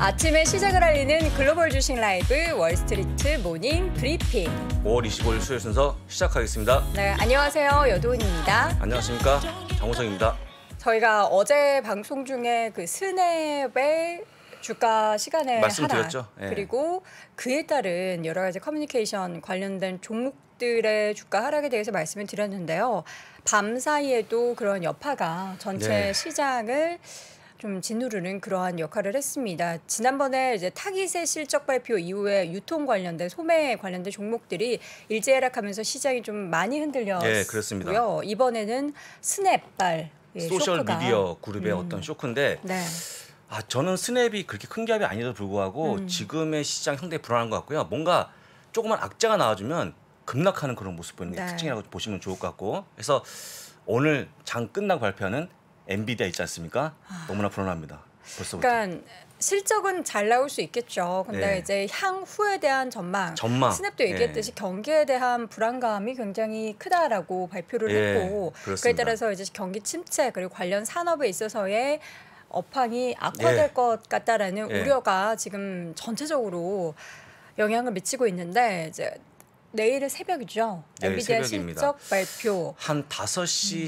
아침에 시작을 알리는 글로벌 주식 라이브 월스트리트 모닝 브리핑 5월 25일 수요일 순서 시작하겠습니다. 네, 안녕하세요. 여도훈입니다. 안녕하십니까. 장호성입니다. 저희가 어제 방송 중에 그 스냅의 주가 시간에 말씀드렸죠. 하락, 예. 그리고 그에 따른 여러 가지 커뮤니케이션 관련된 종목들의 주가 하락에 대해서 말씀을 드렸는데요. 밤 사이에도 그런 여파가 전체 네. 시장을 좀 짓누르는 그러한 역할을 했습니다. 지난번에 이제 타깃의 실적 발표 이후에 유통 관련된 소매 관련된 종목들이 일제 하락하면서 시장이 좀 많이 흔들렸고요. 네, 그렇습니다. 이번에는 스냅발 예, 소셜 쇼크가. 미디어 그룹의 어떤 쇼크인데 네. 아, 저는 스냅이 그렇게 큰 기업이 아니라도 불구하고 지금의 시장 상당히 불안한 것 같고요. 뭔가 조그만 악재가 나와주면 급락하는 그런 모습 보이는 게 네. 특징이라고 보시면 좋을 것 같고, 그래서 오늘 장 끝나고 발표하는 엔비디아 있지 않습니까? 너무나 불안합니다. 벌써부터. 그러니까 실적은 잘 나올 수 있겠죠. 근데 예. 이제 향후에 대한 전망. 스냅도 얘기했듯이 예. 경기에 대한 불안감이 굉장히 크다라고 발표를 예. 했고, 그렇습니다. 그에 따라서 이제 경기 침체 그리고 관련 산업에 있어서의 업황이 악화될 예. 것 같다라는 예. 우려가 지금 전체적으로 영향을 미치고 있는데 이제. 내일은 새벽이죠. 엔비디아 새벽입니다. 실적 발표. 한 5시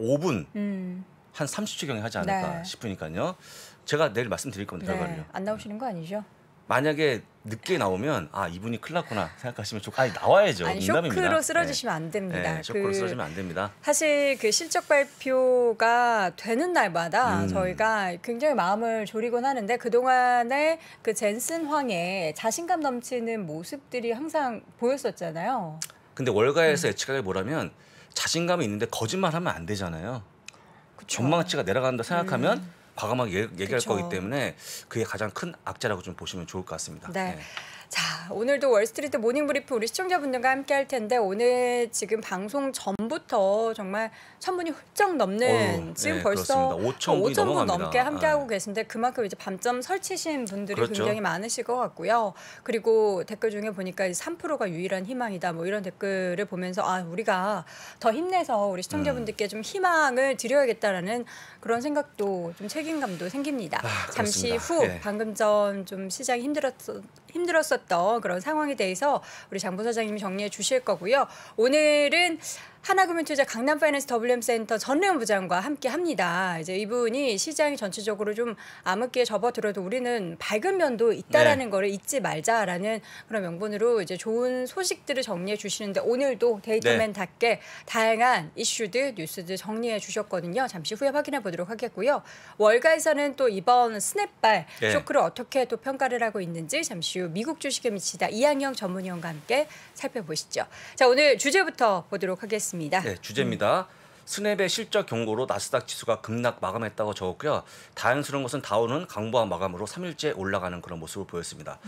15분, 한 30초경에 하지 않을까 네. 싶으니까요. 제가 내일 말씀드릴 겁니다. 결과를요. 안 나오시는 거 아니죠? 만약에 늦게 나오면 아 이분이 큰일 났구나 생각하시면 좋고 아니 나와야죠. 아니, 쇼크로 쓰러지시면 안 됩니다. 네, 쇼크로 쓰러지면 안 됩니다. 사실 그 실적 발표가 되는 날마다 저희가 굉장히 마음을 졸이곤 하는데 그동안에 그 젠슨 황의 자신감 넘치는 모습들이 항상 보였었잖아요. 근데 월가에서 예측하기 뭐라면 자신감이 있는데 거짓말하면 안 되잖아요. 그쵸. 전망치가 내려간다 생각하면 과감하게 얘기할 그쵸. 거기 때문에 그게 가장 큰 악재라고 좀 보시면 좋을 것 같습니다. 네. 네. 자, 오늘도 월스트리트 모닝브리프 우리 시청자분들과 함께 할 텐데 오늘 지금 방송 전부터 정말 1000분이 훌쩍 넘는 어휴, 지금 네, 벌써 5,000분 넘게 함께하고 계신데 그만큼 이제 밤잠 설치신 분들이 그렇죠. 굉장히 많으실 것 같고요. 그리고 댓글 중에 보니까 3%가 유일한 희망이다 뭐 이런 댓글을 보면서 아 우리가 더 힘내서 우리 시청자분들께 좀 희망을 드려야겠다라는 그런 생각도 좀 책임감도 생깁니다. 아, 잠시 후 예. 방금 전 좀 시장이 힘들었었 그런 상황에 대해서 우리 장 부사장님이 정리해 주실 거고요. 오늘은 하나금융투자 강남파이낸스 WM센터 전래훈 부장과 함께합니다. 이제 이분이 시장이 전체적으로 좀 암흑기에 접어들어도 우리는 밝은 면도 있다라는 네. 거를 잊지 말자라는 그런 명분으로 이제 좋은 소식들을 정리해 주시는데 오늘도 데이터맨답게 네. 다양한 이슈들, 뉴스들 정리해 주셨거든요. 잠시 후에 확인해 보도록 하겠고요. 월가에서는 또 이번 스냅발 네. 쇼크를 어떻게 또 평가를 하고 있는지 잠시 후 미국 주식에 미치다 이항영 전문위원과 함께 살펴보시죠. 자, 오늘 주제부터 보도록 하겠습니다. 네, 주제입니다. 스냅의 실적 경고로 나스닥 지수가 급락 마감했다고 적었고요. 다행스러운 것은 다우는 강보한 마감으로 3일째 올라가는 그런 모습을 보였습니다.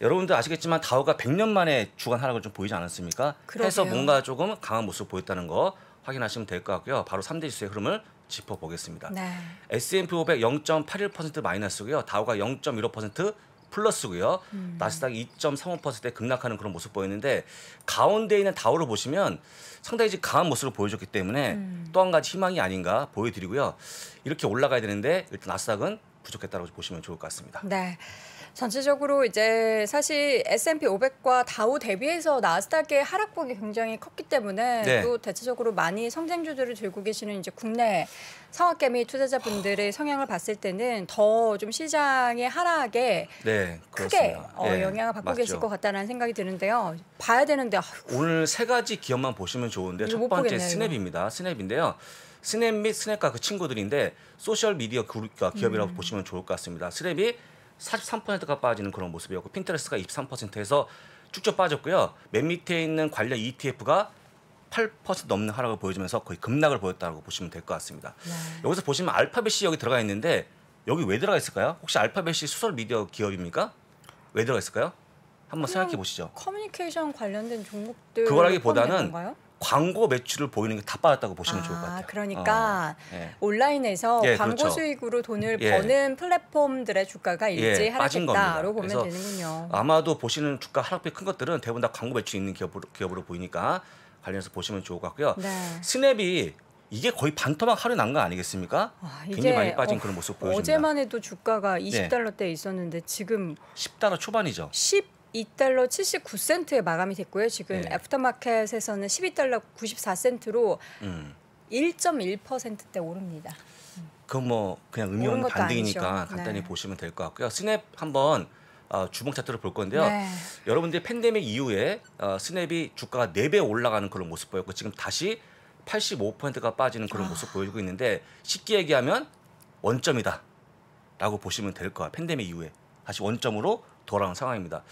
여러분들 아시겠지만 다우가 100년 만에 주간 하락을 좀 보이지 않았습니까? 그러게요. 해서 뭔가 조금 강한 모습을 보였다는 거 확인하시면 될 것 같고요. 바로 3대 지수의 흐름을 짚어보겠습니다. 네. S&P 500 0.81% 마이너스고요. 다우가 0.15% 플러스고요. 나스닥 2.35%에 급락하는 그런 모습 보였는데 가운데 있는 다우를 보시면 상당히 강한 모습을 보여줬기 때문에 또 한 가지 희망이 아닌가 보여드리고요. 이렇게 올라가야 되는데 일단 나스닥은 부족했다고 보시면 좋을 것 같습니다. 네. 전체적으로 이제 사실 S&P 500과 다우 대비해서 나스닥의 하락폭이 굉장히 컸기 때문에 네. 또 대체적으로 많이 성장주들을 들고 계시는 이제 국내 성악개미 투자자분들의 성향을 봤을 때는 더 좀 시장의 하락에 네, 크게 네, 영향을 받고 맞죠. 계실 것 같다는 생각이 드는데요. 봐야 되는데 아이고. 오늘 세 가지 기업만 보시면 좋은데 첫 번째 보겠네요, 스냅입니다. 스냅인데요. 스냅 및 스냅과 그 친구들인데 소셜 미디어 기업이라고 보시면 좋을 것 같습니다. 스냅이 43%가 빠지는 그런 모습이었고 핀터레스트가 23%에서 쭉쭉 빠졌고요. 맨 밑에 있는 관련 ETF가 8% 넘는 하락을 보여주면서 거의 급락을 보였다고 보시면 될 것 같습니다. 네. 여기서 보시면 알파벳이 여기 들어가 있는데 여기 왜 들어가 있을까요? 혹시 알파벳이 소셜 미디어 기업입니까? 왜 들어가 있을까요? 한번 생각해 보시죠. 커뮤니케이션 관련된 종목들 그거라기보다는 광고 매출을 보이는 게 다 빠졌다고 보시면 좋을 것 같아요. 그러니까 예. 온라인에서 예, 광고 그렇죠. 수익으로 돈을 예. 버는 플랫폼들의 주가가 일제히 예, 하락했다로 보면 되는군요. 아마도 보시는 주가 하락폭이 큰 것들은 대부분 다 광고 매출이 있는 기업으로 보이니까 관련해서 보시면 좋을 것 같고요. 네. 스냅이 이게 거의 반토막 하루 난 거 아니겠습니까? 와, 굉장히 많이 빠진 그런 모습 보여줍니다. 어제만 해도 주가가 20달러대에 있었는데 지금 10달러 초반이죠. 12달러 79센트에 마감이 됐고요. 지금 애프터마켓에서는 12달러 94센트로 1.1%대 오릅니다. 그건 뭐 그냥 의미 없는 반등이니까 간단히 보시면 될 것 같고요. 스냅 한번 주봉 차트를 볼 건데요. 여러분들 팬데믹 이후에 스냅이 주가가 4배 올라가는 그런 모습 보였고 지금 다시 85%가 빠지는 그런 모습 보여주고 있는데 쉽게 얘기하면 원점이다 라고 보시면 될 거야. 팬데믹 이후에 다시 원점으로 돌아온 상황입니다.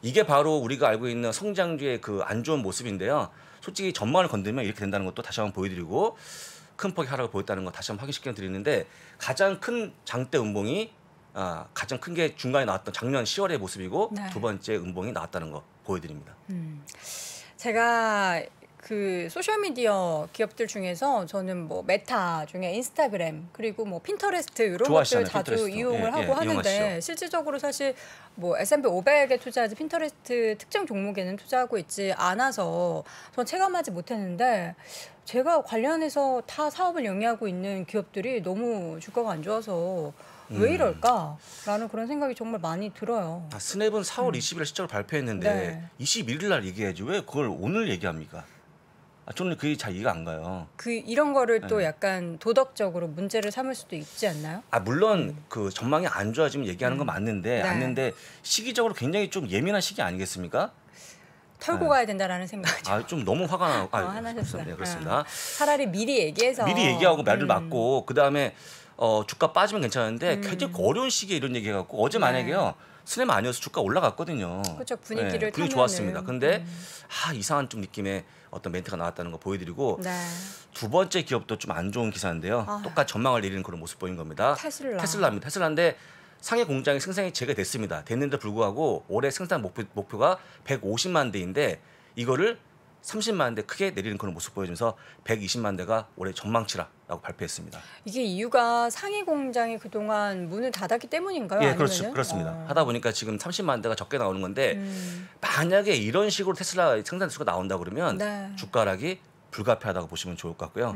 이게 바로 우리가 알고 있는 성장주의 그 안 좋은 모습인데요. 솔직히 전망을 건드리면 이렇게 된다는 것도 다시 한번 보여드리고 큰 폭의 하락을 보였다는 거 다시 한번 확인시켜 드리는데 가장 큰 장대 음봉이 가장 큰 게 중간에 나왔던 작년 10월의 모습이고 두 번째 음봉이 나왔다는 거 보여드립니다. 제가 그 소셜미디어 기업들 중에서 저는 뭐 메타 중에 인스타그램 그리고 뭐 핀터레스트 이런 것들 자주 핀터레스트. 이용을 하고 하는데 이용하시죠. 실질적으로 사실 뭐 S&P 500에 투자하지 핀터레스트 특정 종목에는 투자하고 있지 않아서 전 체감하지 못했는데 제가 관련해서 다 사업을 영위하고 있는 기업들이 너무 주가가 안 좋아서 왜 이럴까라는 그런 생각이 정말 많이 들어요. 스냅은 4월 20일 실적을 발표했는데 21일 날 얘기해야지 왜 그걸 오늘 얘기합니까? 저는 그게 잘 이해가 안 가요. 그 이런 거를 또 약간 도덕적으로 문제를 삼을 수도 있지 않나요? 물론 그 전망이 안 좋아지면 얘기하는 건 맞는데 시기적으로 굉장히 좀 예민한 시기 아니겠습니까? 털고 가야 된다라는 생각이죠. 좀 너무 화가 나고 화나셨어요. 그렇습니다. 차라리 미리 얘기해서 미리 얘기하고 말을 맞고 그 다음에 주가 빠지면 괜찮은데 굉장히 어려운 시기에 이런 얘기 해갖고 어제 만약에요. 스냅 아니어서 주가 올라갔거든요. 그렇죠. 분위기를 분위기 좋았습니다. 근데 이상한 좀 느낌의 어떤 멘트가 나왔다는 거 보여드리고 두 번째 기업도 좀 안 좋은 기사인데요. 똑같이 전망을 내리는 그런 모습 보인 겁니다. 테슬라입니다. 테슬라인데 상해 공장이 생산이 재개됐습니다. 됐는데 불구하고 올해 생산 목표가 150만 대인데 이거를 30만 대 크게 내리는 그런 모습 보여주면서 120만 대가 올해 전망치라고 발표했습니다. 이게 이유가 상해 공장이 그동안 문을 닫았기 때문인가요? 예, 그렇습니다. 하다 보니까 지금 30만 대가 적게 나오는 건데 만약에 이런 식으로 테슬라 생산 수가 나온다 그러면 주가 하락이 불가피하다고 보시면 좋을 것 같고요.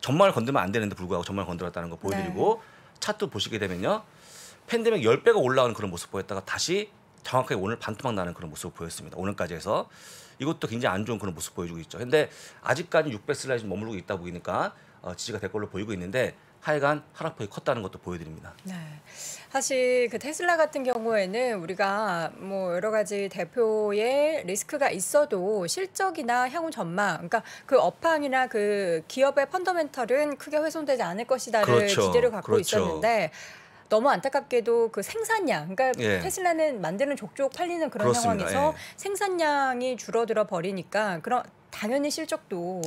전망을 건드리면 안 되는데 불구하고 전망을 건드렸다는 거 보여드리고 차트 보시게 되면요. 팬데믹 10배가 올라가는 그런 모습 보였다가 다시 정확하게 오늘 반토막 나는 그런 모습을 보였습니다. 오늘까지 해서. 이것도 굉장히 안 좋은 그런 모습 보여주고 있죠. 근데 아직까지 600슬라이드 머무르고 있다 보니까 지지가 될 걸로 보이고 있는데 하여간 하락폭이 컸다는 것도 보여드립니다. 사실 그 테슬라 같은 경우에는 우리가 뭐 여러 가지 대표의 리스크가 있어도 실적이나 향후 전망, 그러니까 그 업황이나 그 기업의 펀더멘털은 크게 훼손되지 않을 것이다를 기대를 갖고 있었는데 너무 안타깝게도 그 생산량, 그러니까 테슬라는 만드는 족족 팔리는 그런 상황에서 생산량이 줄어들어 버리니까 그런 당연히 실적도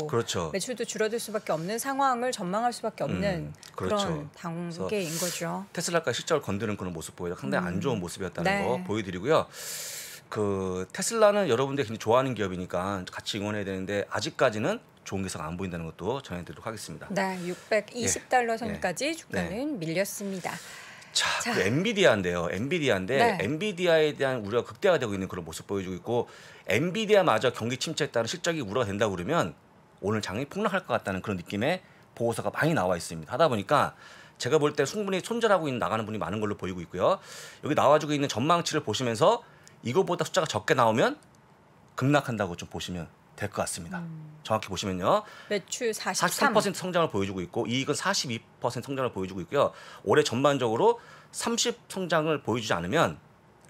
매출도 줄어들 수밖에 없는 상황을 전망할 수밖에 없는 그런 단계인 거죠. 테슬라가 실적을 건드는 그런 모습 보여요. 상당히 안 좋은 모습이었다는 거 보여드리고요. 그 테슬라는 여러분들이 굉장히 좋아하는 기업이니까 같이 응원해야 되는데 아직까지는 좋은 기사가 안 보인다는 것도 전해드리도록 하겠습니다. 620달러 선까지 주가는 밀렸습니다. 자, 그 엔비디아인데요. 엔비디아에 대한 우려가 극대화되고 있는 그런 모습 보여주고 있고 엔비디아마저 경기 침체에 따른 실적이 우려가 된다고 그러면 오늘 장이 폭락할 것 같다는 그런 느낌의 보고서가 많이 나와 있습니다. 하다 보니까 제가 볼 때 충분히 손절하고 나가는 분이 많은 걸로 보이고 있고요. 여기 나와주고 있는 전망치를 보시면서 이거보다 숫자가 적게 나오면 급락한다고 좀 보시면 될 것 같습니다. 정확히 보시면요. 매출 43% 성장을 보여주고 있고 이익은 42% 성장을 보여주고 있고요. 올해 전반적으로 30% 성장을 보여주지 않으면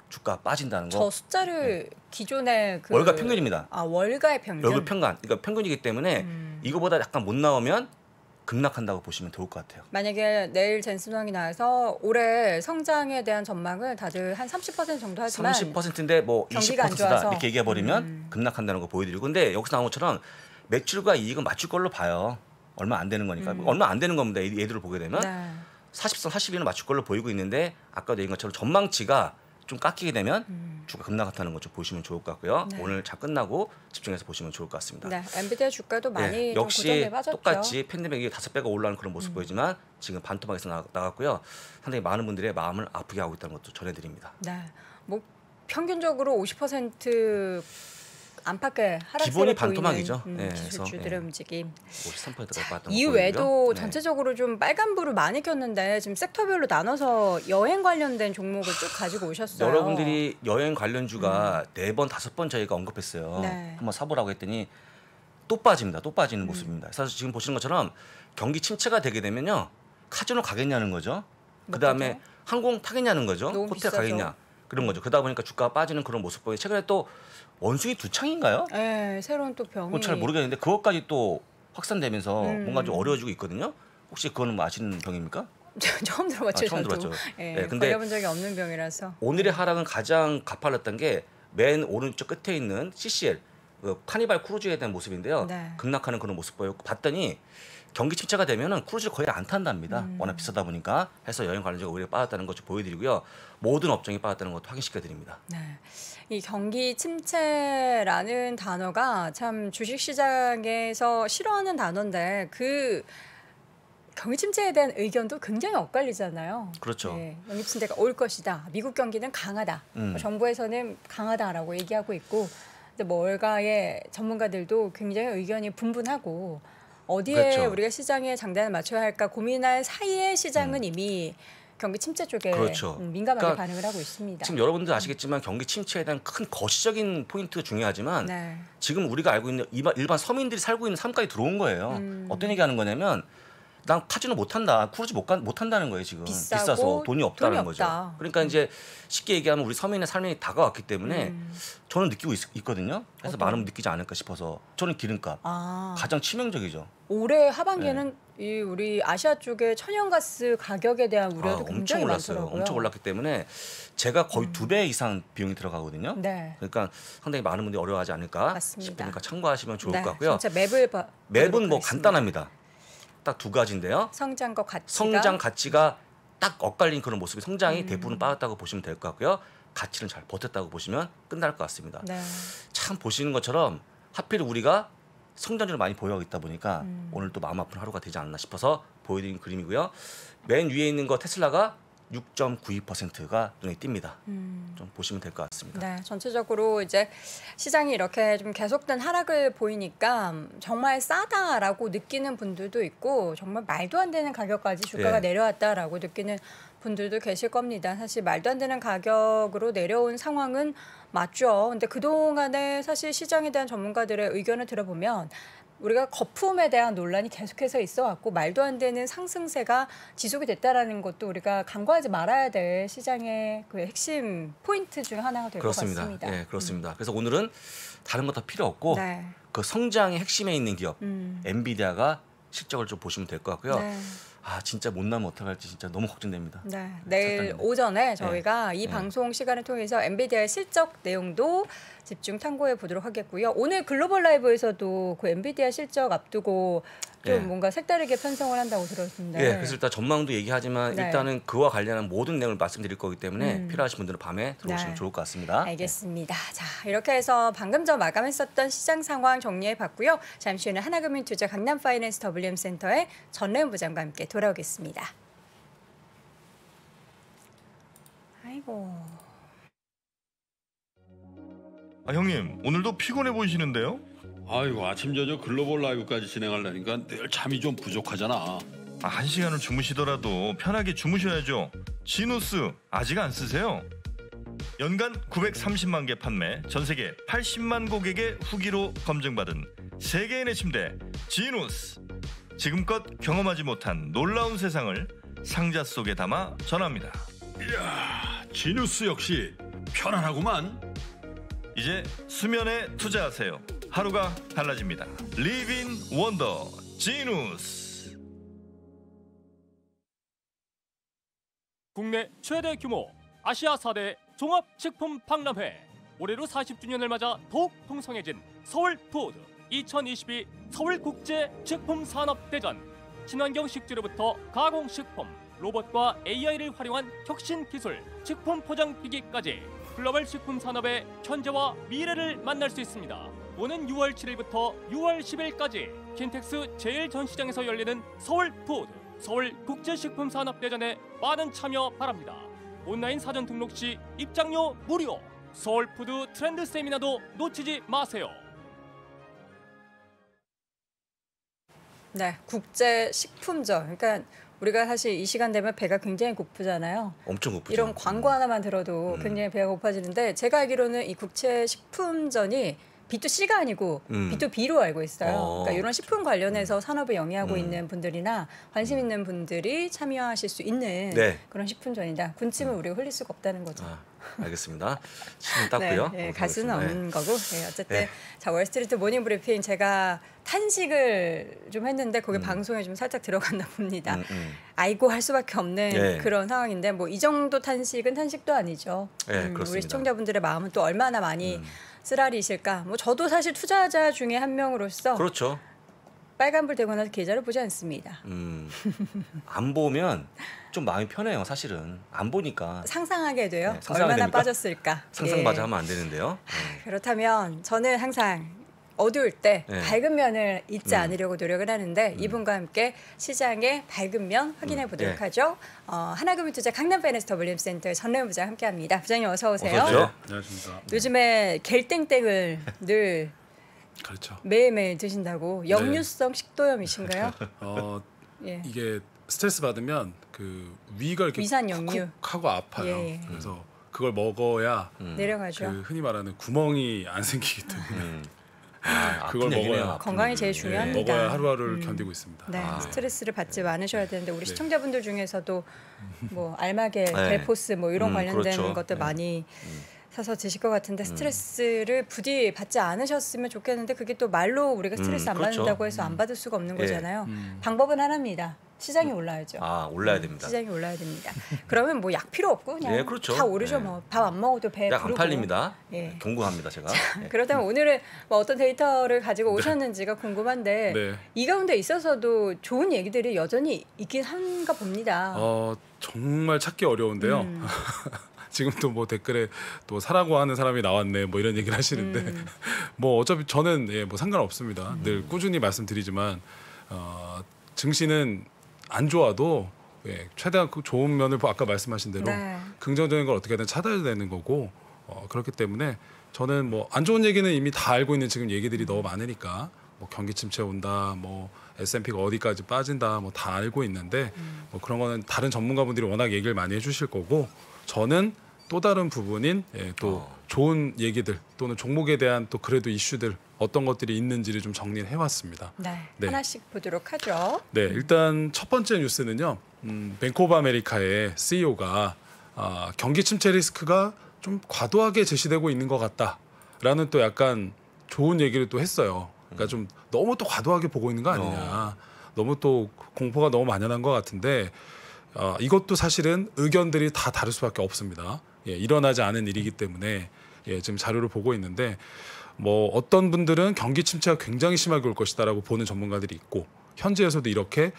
주가가 빠진다는 거. 저 숫자를 기존의 그 월가 평균입니다. 월가의 평균. 월급 평균. 그러니까 평균이기 때문에 이거보다 약간 못 나오면 급락한다고 보시면 좋을 것 같아요. 만약에 내일 젠슨황이 나와서 올해 성장에 대한 전망을 다들 한 30% 정도 하지만 30%인데 뭐 20%다 이렇게 얘기해버리면 급락한다는 거 보여드리고 근데 여기서 나온 것처럼 매출과 이익은 맞출 걸로 봐요. 얼마 안 되는 거니까. 얼마 안 되는 겁니다. 얘들을 보게 되면 40선 40일은 맞출 걸로 보이고 있는데 아까도 얘기한 것처럼 전망치가 좀 깎이게 되면 주가 급락한다는 것 좀 보시면 좋을 것 같고요. 오늘 잘 끝나고 집중해서 보시면 좋을 것 같습니다. 엔비디아 주가도 많이 역시 똑같이 팬데믹이 5배가 올라가는 그런 모습 보이지만 지금 반토막에서 나갔고요. 상당히 많은 분들의 마음을 아프게 하고 있다는 것도 전해드립니다. 뭐 평균적으로 50% 안팎을 기본이 반토막이죠. 기술주들의 움직임. 53% 들어갔던 이 외에도 전체적으로 좀 빨간불을 많이 켰는데 지금 섹터별로 나눠서 여행 관련된 종목을 쭉 가지고 오셨어요. 여러분들이 여행 관련주가 4번, 5번 저희가 언급했어요. 네. 한번 사보라고 했더니 또 빠집니다. 또 빠지는 모습입니다. 사실 지금 보시는 것처럼 경기 침체가 되게 되면요. 카지노 가겠냐는 거죠. 그다음에 항공 타겠냐는 거죠. 호텔 비싸죠. 가겠냐. 그런 거죠. 그러다 보니까 주가가 빠지는 그런 모습 보이 최근에 또 원숭이 두창인가요? 네, 새로운 또 병이. 잘 모르겠는데 그것까지 또 확산되면서 뭔가 좀 어려워지고 있거든요. 혹시 그거는 아시는 병입니까? 처음 들어봤죠. 처음 들어봤죠. 네, 네, 근데 걸려본 적이 없는 병이라서. 오늘의 하락은 가장 가팔랐던 게 맨 오른쪽 끝에 있는 CCL, 그 카니발 크루즈에 대한 모습인데요. 네. 급락하는 그런 모습 보였고 봤더니 경기 침체가 되면은 크루즈를 거의 안 탄답니다. 워낙 비싸다 보니까 해서 여행 관련주가 오히려 빠졌다는 것을 보여드리고요. 모든 업종이 빠졌다는 것도 확인시켜드립니다. 네, 이 경기 침체라는 단어가 참 주식시장에서 싫어하는 단어인데 그 경기 침체에 대한 의견도 굉장히 엇갈리잖아요. 그렇죠. 네, 경기 침체가 올 것이다. 미국 경기는 강하다. 정부에서는 강하다라고 얘기하고 있고 뭐 월가의 전문가들도 굉장히 의견이 분분하고 어디에 그렇죠. 우리가 시장에 장단을 맞춰야 할까 고민할 사이에 시장은 이미 경기 침체 쪽에 그렇죠. 민감하게 그러니까 반응을 하고 있습니다. 지금 여러분들 아시겠지만 경기 침체에 대한 큰 거시적인 포인트가 중요하지만 네. 지금 우리가 알고 있는 일반 서민들이 살고 있는 삶까지 들어온 거예요. 어떤 얘기하는 거냐면 난 카지노 못한다, 크루즈 못한다는 거예요. 지금 비싸서 돈이 없다는 거죠. 그러니까 이제 쉽게 얘기하면 우리 서민의 삶이 다가왔기 때문에 저는 느끼고 있거든요. 그래서 많으면 느끼지 않을까 싶어서 저는 기름값 가장 치명적이죠. 올해 하반기에는 네. 이 우리 아시아 쪽의 천연가스 가격에 대한 우려도 굉장히 엄청 올랐어요. 많더라고요. 엄청 올랐기 때문에 제가 거의 2배 이상 비용이 들어가거든요. 네. 그러니까 상당히 많은 분들이 어려워하지 않을까 맞습니다. 싶으니까 참고하시면 좋을 네. 것 같고요. 진짜 맵은 뭐 간단합니다. 딱 두 가지인데요. 성장과 가치가. 성장 가치가 딱 엇갈린 그런 모습이 성장이 대부분 빠졌다고 보시면 될 것 같고요. 가치는 잘 버텼다고 보시면 끝날 것 같습니다. 네. 참 보시는 것처럼 하필 우리가 성장률을 많이 보유하고 있다 보니까 오늘 또 마음 아픈 하루가 되지 않나 싶어서 보여드린 그림이고요. 맨 위에 있는 거 테슬라가 6.92%가 눈에 띕니다. 좀 보시면 될 것 같습니다. 네, 전체적으로 이제 시장이 이렇게 좀 계속된 하락을 보이니까 정말 싸다라고 느끼는 분들도 있고 정말 말도 안 되는 가격까지 주가가 네. 내려왔다라고 느끼는 분들도 계실 겁니다. 사실 말도 안 되는 가격으로 내려온 상황은 맞죠. 근데 그동안에 사실 시장에 대한 전문가들의 의견을 들어보면 우리가 거품에 대한 논란이 계속해서 있어 왔고 말도 안 되는 상승세가 지속이 됐다라는 것도 우리가 간과하지 말아야 될 시장의 그 핵심 포인트 중 하나가 될 것 같습니다. 네, 그렇습니다. 그래서 오늘은 다른 거 다 필요 없고 네. 그 성장의 핵심에 있는 기업 엔비디아가 실적을 좀 보시면 될 것 같고요. 네. 아 진짜 못 나면 어떡할지 진짜 너무 걱정됩니다. 네, 내일 오전에 저희가 네. 이 방송 시간을 통해서 엔비디아의 실적 내용도 집중 탐구해 보도록 하겠고요. 오늘 글로벌 라이브에서도 그 엔비디아 실적 앞두고 좀 네. 뭔가 색다르게 편성을 한다고 들었습니다. 네, 그래서 일단 전망도 얘기하지만 네. 일단은 그와 관련한 모든 내용을 말씀드릴 거기 때문에 필요하신 분들은 밤에 들어오시면 네. 좋을 것 같습니다. 알겠습니다. 네. 자, 이렇게 해서 방금 전 마감했었던 시장 상황 정리해 봤고요. 잠시 후에는 하나금융투자 강남파이낸스 WM센터의 전래훈 부장과 함께 돌아오겠습니다. 아이고. 아 형님 오늘도 피곤해 보이시는데요? 아이고 아침 저녁 글로벌 라이브까지 진행하려니까 늘 잠이 좀 부족하잖아. 아, 1시간을 주무시더라도 편하게 주무셔야죠. 지누스 아직 안 쓰세요? 연간 930만 개 판매, 전 세계 80만 고객의 후기로 검증받은 세계인의 침대 지누스. 지금껏 경험하지 못한 놀라운 세상을 상자 속에 담아 전합니다. 이야, 지누스 역시 편안하구만. 이제 수면에 투자하세요. 하루가 달라집니다. 리빙 원더 지누스. 국내 최대 규모 아시아 4대 종합식품 박람회. 올해로 40주년을 맞아 더욱 풍성해진 서울푸드 2022 서울국제식품산업대전. 친환경 식재료부터 가공식품, 로봇과 AI를 활용한 혁신기술, 식품 포장기기까지 글로벌 식품 산업의 현재와 미래를 만날 수 있습니다. 오는 6월 7일부터 6월 10일까지 킨텍스 제1전시장에서 열리는 서울푸드, 서울국제식품산업대전에 많은 참여 바랍니다. 온라인 사전 등록 시 입장료 무료, 서울푸드 트렌드 세미나도 놓치지 마세요. 네, 국제 식품절. 그러니까 우리가 사실 이 시간 되면 배가 굉장히 고프잖아요. 엄청 고프죠. 이런 광고 하나만 들어도 굉장히 배가 고파지는데 제가 알기로는 이 국제 식품전이 B2C가 아니고 B2B로 알고 있어요. 그러니까 이런 식품 관련해서 산업을 영위하고 있는 분들이나 관심 있는 분들이 참여하실 수 있는 네. 그런 식품전이다. 군침을 우리가 흘릴 수가 없다는 거죠. 아, 알겠습니다. 침은 닦고요. 네, 갈 수는 없는 거고. 네, 어쨌든 네. 자, 월스트리트 모닝 브리핑 제가 탄식을 좀 했는데 거기 방송에 좀 살짝 들어갔나 봅니다. 아이고 할 수밖에 없는 네. 그런 상황인데 뭐 이 정도 탄식은 탄식도 아니죠. 네, 그렇습니다. 우리 시청자분들의 마음은 또 얼마나 많이 쓰라리실까? 뭐 저도 사실 투자자 중에 한 명으로서 그렇죠. 빨간불 되고 나서 계좌를 보지 않습니다. 안 보면 좀 마음이 편해요. 사실은 안 보니까 상상하게 돼요. 네, 얼마나 됩니까? 빠졌을까? 상상 마저 네. 하면 안 되는데요. 네. 그렇다면 저는 항상 어두울 때 네. 밝은 면을 잊지 않으려고 노력을 하는데 이분과 함께 시장의 밝은 면 확인해 보도록 네. 하죠. 하나금융투자 강남베네스 WM센터의 전래훈 부장 함께합니다. 부장님 어서 오세요. 어서 오세요. 안녕하십니까. 요즘에 겔땡땡을 늘 그렇죠. 매일매일 드신다고 역류성 네. 식도염이신가요? 예. 이게 스트레스 받으면 그 위가 이렇게 쿡쿡하고 아파요. 예. 그래서 그걸 먹어야 내려가죠. 그 흔히 말하는 구멍이 안 생기기 때문에. 아, 그걸 먹어야 건강이 제일 중요합니다. 네, 먹어야 하루하루를 견디고 있습니다. 네, 아, 스트레스를 받지 네. 않으셔야 되는데 우리 네. 시청자분들 중에서도 뭐 알마게, 델포스 네. 뭐 이런 관련된 그렇죠. 것들 네. 많이 사서 드실 것 같은데 스트레스를 부디 받지 않으셨으면 좋겠는데 그게 또 말로 우리가 스트레스 안 그렇죠. 받는다고 해서 안 받을 수가 없는 네. 거잖아요. 방법은 하나입니다. 시장이 올라야죠. 아, 올라야 됩니다. 시장이 올라야 됩니다. 그러면 뭐 약 필요 없고 그냥 네, 그렇죠. 다 오르죠. 네. 뭐 밥 안 먹어도 배 부르고. 약 안 팔립니다. 예. 동구합니다, 제가. 자, 네. 그렇다면 오늘은 뭐 어떤 데이터를 가지고 오셨는지가 네. 궁금한데 네. 이 가운데 있어서도 좋은 얘기들이 여전히 있긴 한가 봅니다. 정말 찾기 어려운데요. 지금도 뭐 댓글에 또 사라고 하는 사람이 나왔네 뭐 이런 얘기를 하시는데 뭐 어차피 저는 예, 뭐 상관없습니다. 늘 꾸준히 말씀드리지만 증시는 안 좋아도 예, 최대한 좋은 면을 아까 말씀하신 대로 네. 긍정적인 걸 어떻게든 찾아야 되는 거고 그렇기 때문에 저는 뭐 안 좋은 얘기는 이미 다 알고 있는 지금 얘기들이 너무 많으니까 뭐 경기 침체 온다 뭐 S&P가 어디까지 빠진다 뭐 다 알고 있는데 뭐 그런 거는 다른 전문가분들이 워낙 얘기를 많이 해주실 거고 저는 또 다른 부분인 예, 또 좋은 얘기들 또는 종목에 대한 또 그래도 이슈들 어떤 것들이 있는지를 좀 정리를 해왔습니다. 네, 네. 하나씩 보도록 하죠. 네, 일단 첫 번째 뉴스는요. 뱅크 오브 아메리카의 CEO가 경기 침체 리스크가 좀 과도하게 제시되고 있는 것 같다라는 또 약간 좋은 얘기를 또 했어요. 그러니까 좀 너무 또 과도하게 보고 있는 거 아니냐. 너무 또 공포가 너무 만연한 것 같은데 이것도 사실은 의견들이 다 다를 수밖에 없습니다. 예, 일어나지 않은 일이기 때문에 예, 지금 자료를 보고 있는데 뭐 어떤 분들은 경기 침체가 굉장히 심하게 올 것이다라고 보는 전문가들이 있고 현지에서도 이렇게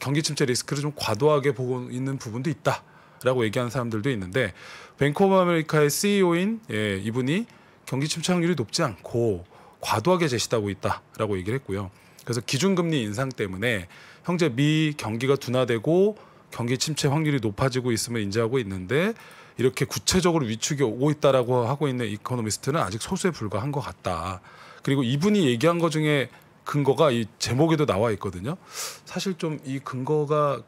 경기 침체 리스크를 좀 과도하게 보고 있는 부분도 있다라고 얘기하는 사람들도 있는데 뱅크 오브 아메리카의 CEO인 예, 이분이 경기 침체 확률이 높지 않고 과도하게 제시되고 있다라고 얘기를 했고요. 그래서 기준금리 인상 때문에 현재 미 경기가 둔화되고 경기 침체 확률이 높아지고 있음을 인지하고 있는데 이렇게 구체적으로 위축이 오고 있다라고 하고 있는 이코노미스트는 아직 소수에 불과한 것 같다. 그리고 이분이 얘기한 것 중에 근거가 이 제목에도 나와 있거든요. 사실 좀 이 근거가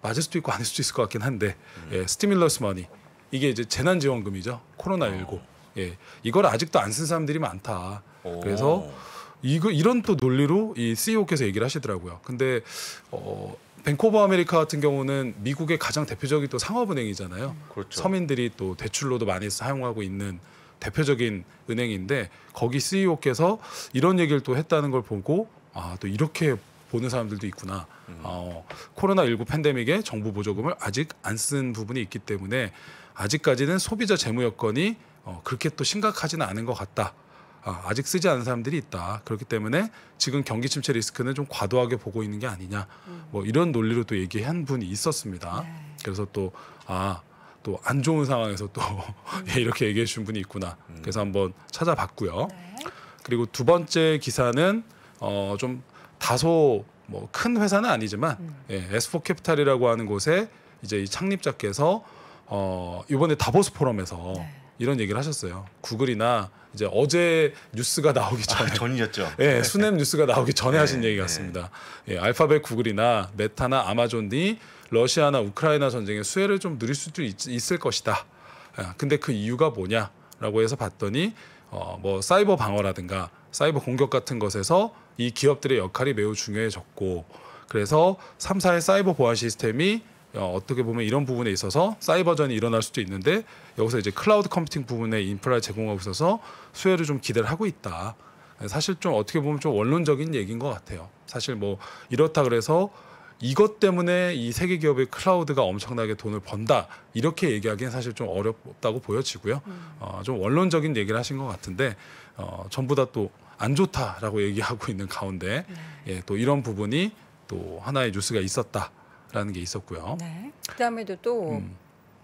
맞을 수도 있고 아닐 수도 있을 것 같긴 한데 예, 스티뮬러스 머니 이게 이제 재난지원금이죠. 코로나19 예, 이걸 아직도 안 쓴 사람들이 많다. 그래서 이런 또 논리로 이 CEO께서 얘기를 하시더라고요. 근데 뱅크 오브 아메리카 같은 경우는 미국의 가장 대표적인 또 상업은행이잖아요. 그렇죠. 서민들이 또 대출로도 많이 사용하고 있는 대표적인 은행인데 거기 CEO께서 이런 얘기를 또 했다는 걸 보고 아, 또 이렇게 보는 사람들도 있구나. 코로나19 팬데믹에 정부 보조금을 아직 안 쓴 부분이 있기 때문에 아직까지는 소비자 재무 여건이 그렇게 또 심각하지는 않은 것 같다. 아직 쓰지 않은 사람들이 있다. 그렇기 때문에 지금 경기 침체 리스크는 좀 과도하게 보고 있는 게 아니냐. 뭐 이런 논리로 또 얘기한 분이 있었습니다. 네. 그래서 또 안 좋은 상황에서 또 이렇게 얘기해 주신 분이 있구나. 그래서 한번 찾아봤고요. 네. 그리고 두 번째 기사는 좀 다소 뭐 큰 회사는 아니지만 예, S4 캐피탈이라고 하는 곳에 이제 이 창립자께서 이번에 다보스 포럼에서 네. 이런 얘기를 하셨어요. 구글이나 이제 어제 뉴스가 나오기 전에 전이었죠. 예, 스냅 뉴스가 나오기 전에 하신 얘기 같습니다. 예, 알파벳, 구글이나 메타나 아마존이 러시아나 우크라이나 전쟁의 수혜를 좀 누릴 수도 있을 것이다. 예, 근데 그 이유가 뭐냐라고 해서 봤더니 뭐 사이버 방어라든가 사이버 공격 같은 것에서 이 기업들의 역할이 매우 중요해졌고, 그래서 3사의 사이버 보안 시스템이 어떻게 보면 이런 부분에 있어서 사이버전이 일어날 수도 있는데 여기서 이제 클라우드 컴퓨팅 부분에 인프라를 제공하고 있어서 수혜를 좀 기대를 하고 있다. 사실 좀 어떻게 보면 좀 원론적인 얘기인 것 같아요. 사실 뭐 이렇다 그래서 이것 때문에 이 세계 기업의 클라우드가 엄청나게 돈을 번다 이렇게 얘기하기엔 사실 좀 어렵다고 보여지고요. 좀 원론적인 얘기를 하신 것 같은데 전부 다 또 안 좋다라고 얘기하고 있는 가운데 예, 또 이런 부분이 또 하나의 뉴스가 있었다라는 게 있었고요. 네. 그다음에도 또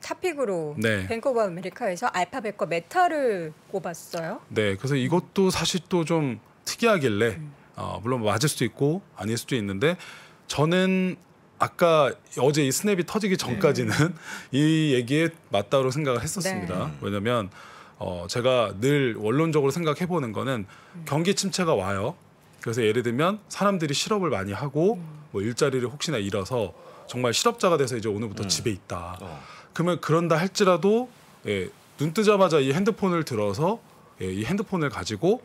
탑픽으로 네. 뱅크 오브 아메리카에서 알파벳과 메타를 꼽았어요. 네, 그래서 이것도 사실 또 좀 특이하길래 물론 맞을 수도 있고 아닐 수도 있는데 저는 아까 어제 이 스냅이 터지기 전까지는 이 얘기에 맞다고 생각을 했었습니다. 네. 왜냐하면 제가 늘 원론적으로 생각해보는 거는 경기 침체가 와요. 그래서 예를 들면 사람들이 실업을 많이 하고 뭐 일자리를 혹시나 잃어서 정말 실업자가 돼서 이제 오늘부터 집에 있다. 그러면 그런다 할지라도 예, 눈 뜨자마자 이 핸드폰을 들어서 예, 이 핸드폰을 가지고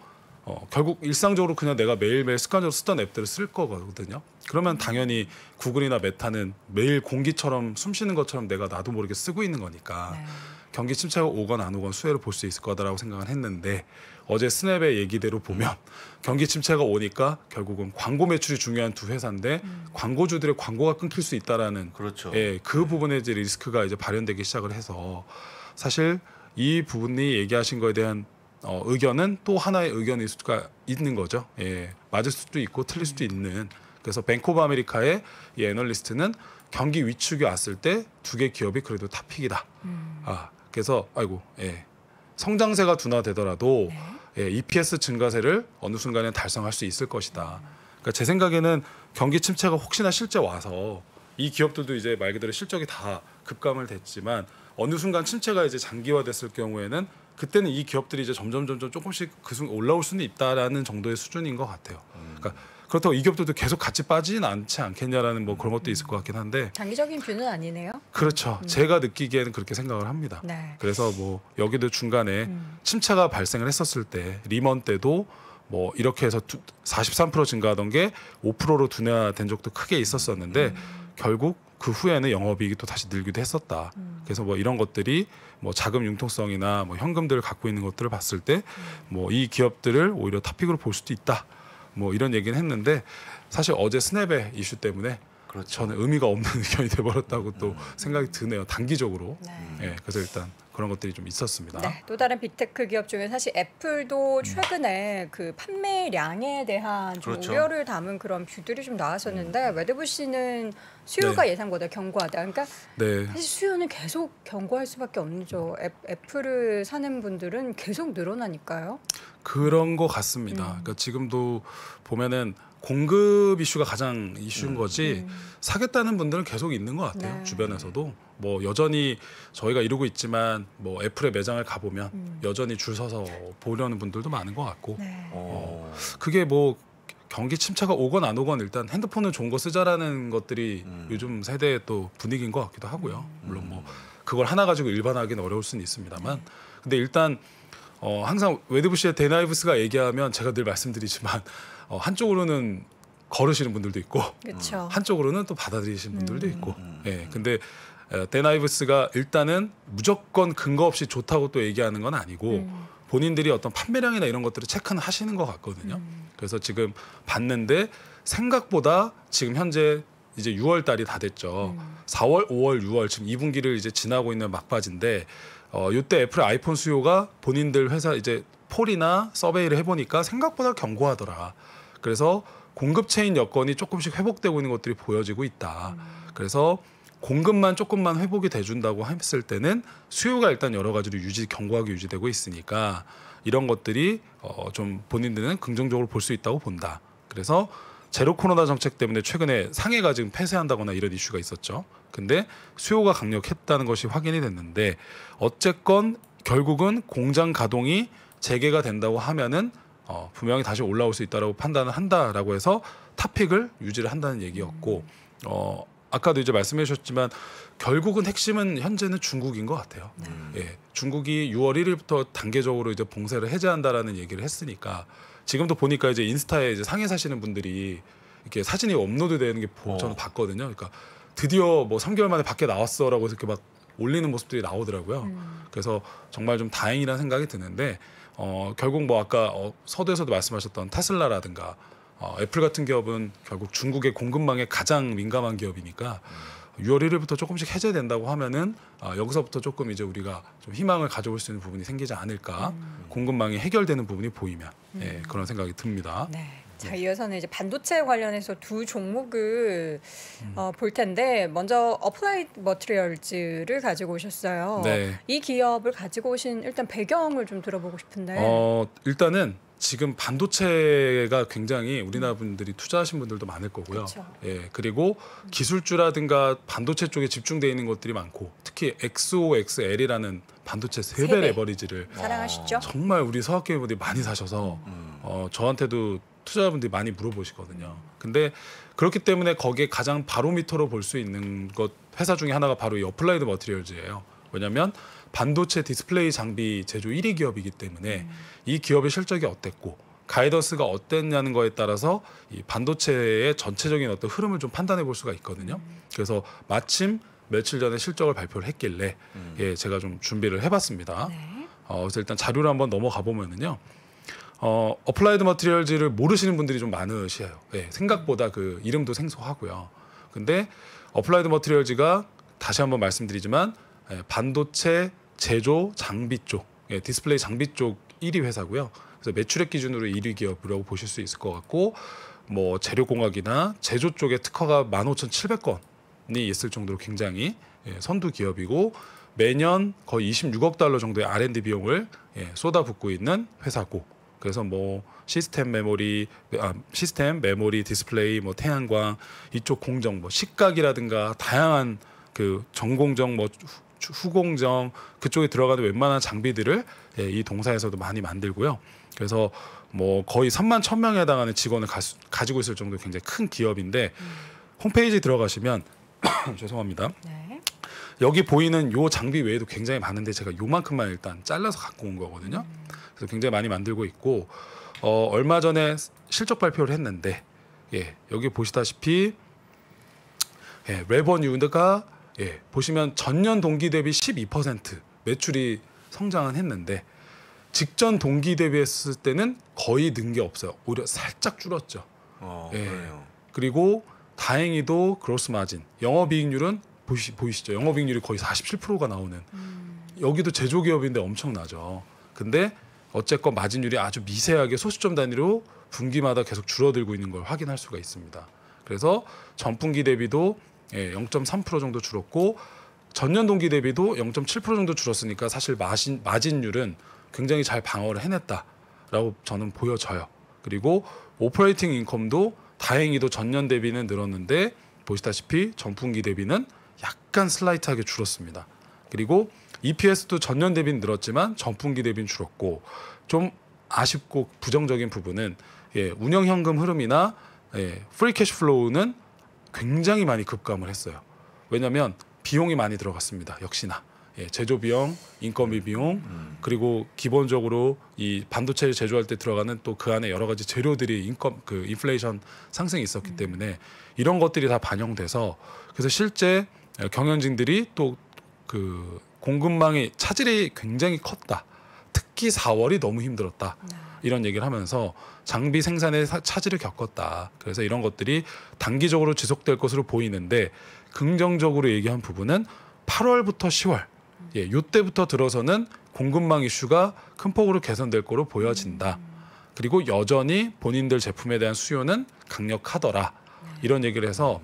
결국 일상적으로 그냥 내가 매일매일 습관적으로 쓰던 앱들을 쓸 거거든요. 그러면 당연히 구글이나 메타는 매일 공기처럼 숨 쉬는 것처럼 내가 나도 모르게 쓰고 있는 거니까 네. 경기 침체가 오건 안 오건 수혜를 볼 수 있을 거다라고 생각을 했는데 어제 스냅의 얘기대로 보면 경기 침체가 오니까 결국은 광고 매출이 중요한 두 회사인데 광고주들의 광고가 끊길 수 있다라는 그렇죠. 예, 그 부분에 이제 리스크가 이제 발현되기 시작을 해서 사실 이 부분이 얘기하신 거에 대한 의견은 또 하나의 의견일 수가 있는 거죠. 예, 맞을 수도 있고 틀릴 수도 있는. 그래서 뱅크 오브 아메리카의 이 애널리스트는 경기 위축이 왔을 때 두 개 기업이 그래도 탑픽이다. 아. 그래서 아이고 예. 성장세가 둔화되더라도 네? 예, EPS 증가세를 어느 순간에 달성할 수 있을 것이다. 그러니까 제 생각에는 경기 침체가 혹시나 실제 와서 이 기업들도 이제 말 그대로 실적이 다 급감을 됐지만 어느 순간 침체가 이제 장기화됐을 경우에는 그때는 이 기업들이 이제 점점 조금씩 올라올 수는 있다라는 정도의 수준인 것 같아요. 그러니까 그렇다고 이 기업들도 계속 같이 빠지진 않지 않겠냐라는 뭐 그런 것도 있을 것 같긴 한데 장기적인 뷰는 아니네요. 그렇죠. 제가 느끼기에는 그렇게 생각을 합니다. 네. 그래서 뭐 여기도 중간에 침체가 발생을 했었을 때 리먼 때도 뭐 이렇게 해서 43% 증가하던 게 5%로 둔화된 적도 크게 있었었는데 결국 그 후에는 영업이익이 또 다시 늘기도 했었다. 그래서 뭐 이런 것들이 뭐 자금 융통성이나 뭐 현금들을 갖고 있는 것들을 봤을 때 뭐 이 기업들을 오히려 탑픽으로 볼 수도 있다. 뭐 이런 얘기는 했는데 사실 어제 스냅의 이슈 때문에 그렇죠. 저는 의미가 없는 의견이 돼버렸다고 또 생각이 드네요. 단기적으로. 네. 네, 그래서 일단 그런 것들이 좀 있었습니다. 네, 또 다른 빅테크 기업 중에 사실 애플도 최근에 그 판매량에 대한 그렇죠. 우려를 담은 그런 뷰들이 좀 나왔었는데 웨드부 씨는 수요가 네. 예상보다 견고하다. 그러니까 네. 사실 수요는 계속 견고할 수밖에 없는 죠. 애플을 사는 분들은 계속 늘어나니까요. 그런 것 같습니다. 그러니까 지금도 보면은 공급 이슈가 가장 이슈인 거지 사겠다는 분들은 계속 있는 것 같아요. 네. 주변에서도 뭐 여전히 저희가 이루고 있지만 뭐 애플의 매장을 가보면 여전히 줄 서서 보려는 분들도 많은 것 같고 네. 그게 뭐 경기 침체가 오건 안 오건 일단 핸드폰은 좋은 거 쓰자라는 것들이 요즘 세대의 또 분위기인 것 같기도 하고요. 물론 뭐 그걸 하나 가지고 일반화하기는 어려울 수는 있습니다만 근데 일단 항상 웨드부시의 데나이브스가 얘기하면 제가 늘 말씀드리지만 한쪽으로는 거르시는 분들도 있고 그쵸. 한쪽으로는 또 받아들이시는 분들도 있고 예, 근데 데나이브스가 일단은 무조건 근거 없이 좋다고 또 얘기하는 건 아니고 본인들이 어떤 판매량이나 이런 것들을 체크는 하시는 것 같거든요. 그래서 지금 봤는데 생각보다 지금 현재 이제 6월 달이 다 됐죠. 4월, 5월, 6월 지금 2분기를 이제 지나고 있는 막바지인데 이때 애플의 아이폰 수요가 본인들 회사 이제 폴이나 서베이를 해보니까 생각보다 견고하더라. 그래서 공급 체인 여건이 조금씩 회복되고 있는 것들이 보여지고 있다. 그래서 공급만 조금만 회복이 돼준다고 했을 때는 수요가 일단 여러 가지로 견고하게 유지되고 있으니까 이런 것들이 좀 본인들은 긍정적으로 볼 수 있다고 본다. 그래서 제로 코로나 정책 때문에 최근에 상해가 지금 폐쇄한다거나 이런 이슈가 있었죠. 근데 수요가 강력했다는 것이 확인이 됐는데 어쨌건 결국은 공장 가동이 재개가 된다고 하면은 분명히 다시 올라올 수 있다라고 판단을 한다라고 해서 탑픽을 유지를 한다는 얘기였고, 아까도 이제 말씀해 주셨지만 결국은 핵심은 현재는 중국인 것 같아요. 예, 중국이 6월 1일부터 단계적으로 이제 봉쇄를 해제한다라는 얘기를 했으니까 지금도 보니까 이제 인스타에 이제 상해 사시는 분들이 이렇게 사진이 업로드되는 게 저는 봤거든요. 그러니까 드디어 뭐 3개월 만에 밖에 나왔어라고 이렇게 막 올리는 모습들이 나오더라고요. 그래서 정말 좀 다행이라는 생각이 드는데 결국 뭐 아까 서두에서도 말씀하셨던 테슬라라든가 애플 같은 기업은 결국 중국의 공급망에 가장 민감한 기업이니까 6월 1일부터 조금씩 해제된다고 하면은 여기서부터 조금 이제 우리가 좀 희망을 가져올 수 있는 부분이 생기지 않을까, 공급망이 해결되는 부분이 보이면 예, 그런 생각이 듭니다. 네. 자, 이어서는 이제 반도체 관련해서 두 종목을 볼 텐데 먼저 어플라이드 머티리얼즈를 가지고 오셨어요. 네. 이 기업을 가지고 오신 일단 배경을 좀 들어보고 싶은데. 일단은 지금 반도체가 굉장히 우리나라 분들이 투자하신 분들도 많을 거고요. 그렇죠. 예, 그리고 기술주라든가 반도체 쪽에 집중되어 있는 것들이 많고, 특히 XOXL이라는 반도체 3배 레버리지를 사랑하시죠? 정말 우리 서학계분들이 많이 사셔서 저한테도 투자자분들이 많이 물어보시거든요. 근데 그렇기 때문에 거기에 가장 바로미터로 볼 수 있는 것 회사 중에 하나가 바로 이 어플라이드 머티리얼즈예요. 왜냐하면 반도체 디스플레이 장비 제조 1위 기업이기 때문에 이 기업의 실적이 어땠고 가이던스가 어땠냐는 거에 따라서 이 반도체의 전체적인 어떤 흐름을 좀 판단해 볼 수가 있거든요. 그래서 마침 며칠 전에 실적을 발표를 했길래 예, 제가 좀 준비를 해봤습니다. 네. 그래서 일단 자료를 한번 넘어가 보면은요. 어플라이드 머티리얼즈를 모르시는 분들이 좀 많으셔요. 예, 생각보다 그 이름도 생소하고요. 근데 어플라이드 머티리얼즈가 다시 한번 말씀드리지만 예, 반도체 제조 장비 쪽, 예, 디스플레이 장비 쪽 1위 회사고요. 그래서 매출액 기준으로 1위 기업이라고 보실 수 있을 것 같고, 뭐 재료공학이나 제조 쪽에 특허가 15,700건이 있을 정도로 굉장히 예, 선두 기업이고 매년 거의 26억 달러 정도의 R&D 비용을 예, 쏟아붓고 있는 회사고. 그래서 뭐 시스템 메모리 디스플레이 뭐 태양광 이쪽 공정 뭐 식각이라든가 다양한 그 전공정 뭐 후공정 그쪽에 들어가는 웬만한 장비들을 예, 이 동사에서도 많이 만들고요. 그래서 뭐 거의 31,000명에 해당하는 직원을 가지고 있을 정도로 굉장히 큰 기업인데 홈페이지 들어가시면 죄송합니다. 네. 여기 보이는 요 장비 외에도 굉장히 많은데 제가 요만큼만 일단 잘라서 갖고 온 거거든요. 그래서 굉장히 많이 만들고 있고 얼마 전에 실적 발표를 했는데 예, 여기 보시다시피 예, 레버뉴가 예, 보시면 전년 동기 대비 12% 매출이 성장은 했는데 직전 동기 대비했을 때는 거의 는 게 없어요. 오히려 살짝 줄었죠. 예, 그래요. 그리고 다행히도 그로스 마진, 영업이익률은 보이시죠? 영업이익률이 거의 47%가 나오는 여기도 제조기업인데 엄청나죠. 근데 어쨌건 마진율이 아주 미세하게 소수점 단위로 분기마다 계속 줄어들고 있는 걸 확인할 수가 있습니다. 그래서 전분기 대비도 0.3% 정도 줄었고 전년 동기 대비도 0.7% 정도 줄었으니까 사실 마진율은 굉장히 잘 방어를 해냈다라고 저는 보여져요. 그리고 오퍼레이팅 인컴도 다행히도 전년 대비는 늘었는데 보시다시피 전분기 대비는 약간 슬라이트하게 줄었습니다. 그리고 EPS도 전년 대비는 늘었지만 전분기 대비는 줄었고 좀 아쉽고 부정적인 부분은 예, 운영현금 흐름이나 예, 프리 캐시플로우는 굉장히 많이 급감을 했어요. 왜냐하면 비용이 많이 들어갔습니다. 역시나 예, 제조 비용, 인건비 비용 그리고 기본적으로 이 반도체를 제조할 때 들어가는 또 그 안에 여러 가지 재료들이 인플레이션 상승이 있었기 때문에 이런 것들이 다 반영돼서 그래서 실제 경영진들이 또 그 공급망의 차질이 굉장히 컸다. 특히 4월이 너무 힘들었다. 이런 얘기를 하면서 장비 생산에 차질을 겪었다. 그래서 이런 것들이 단기적으로 지속될 것으로 보이는데 긍정적으로 얘기한 부분은 8월부터 10월 예, 요때부터 들어서는 공급망 이슈가 큰 폭으로 개선될 거로 보여진다. 그리고 여전히 본인들 제품에 대한 수요는 강력하더라. 이런 얘기를 해서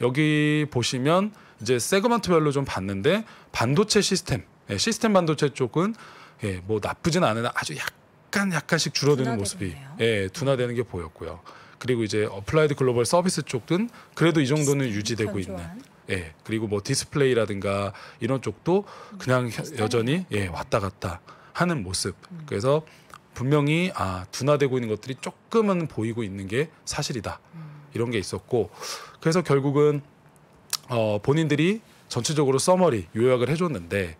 여기 보시면 이제 세그먼트별로 좀 봤는데 반도체 시스템 반도체 쪽은 예, 뭐 나쁘진 않은데 아주 약간씩 줄어드는 모습이 예, 둔화되는 게 보였고요. 그리고 이제 어플라이드 글로벌 서비스 쪽은 그래도 이 정도는 유지되고 있는 예, 그리고 뭐 디스플레이라든가 이런 쪽도 그냥 여전히 예, 왔다 갔다 하는 모습. 그래서 분명히 아, 둔화되고 있는 것들이 조금은 보이고 있는 게 사실이다. 이런 게 있었고, 그래서 결국은 본인들이 전체적으로 서머리 요약을 해줬는데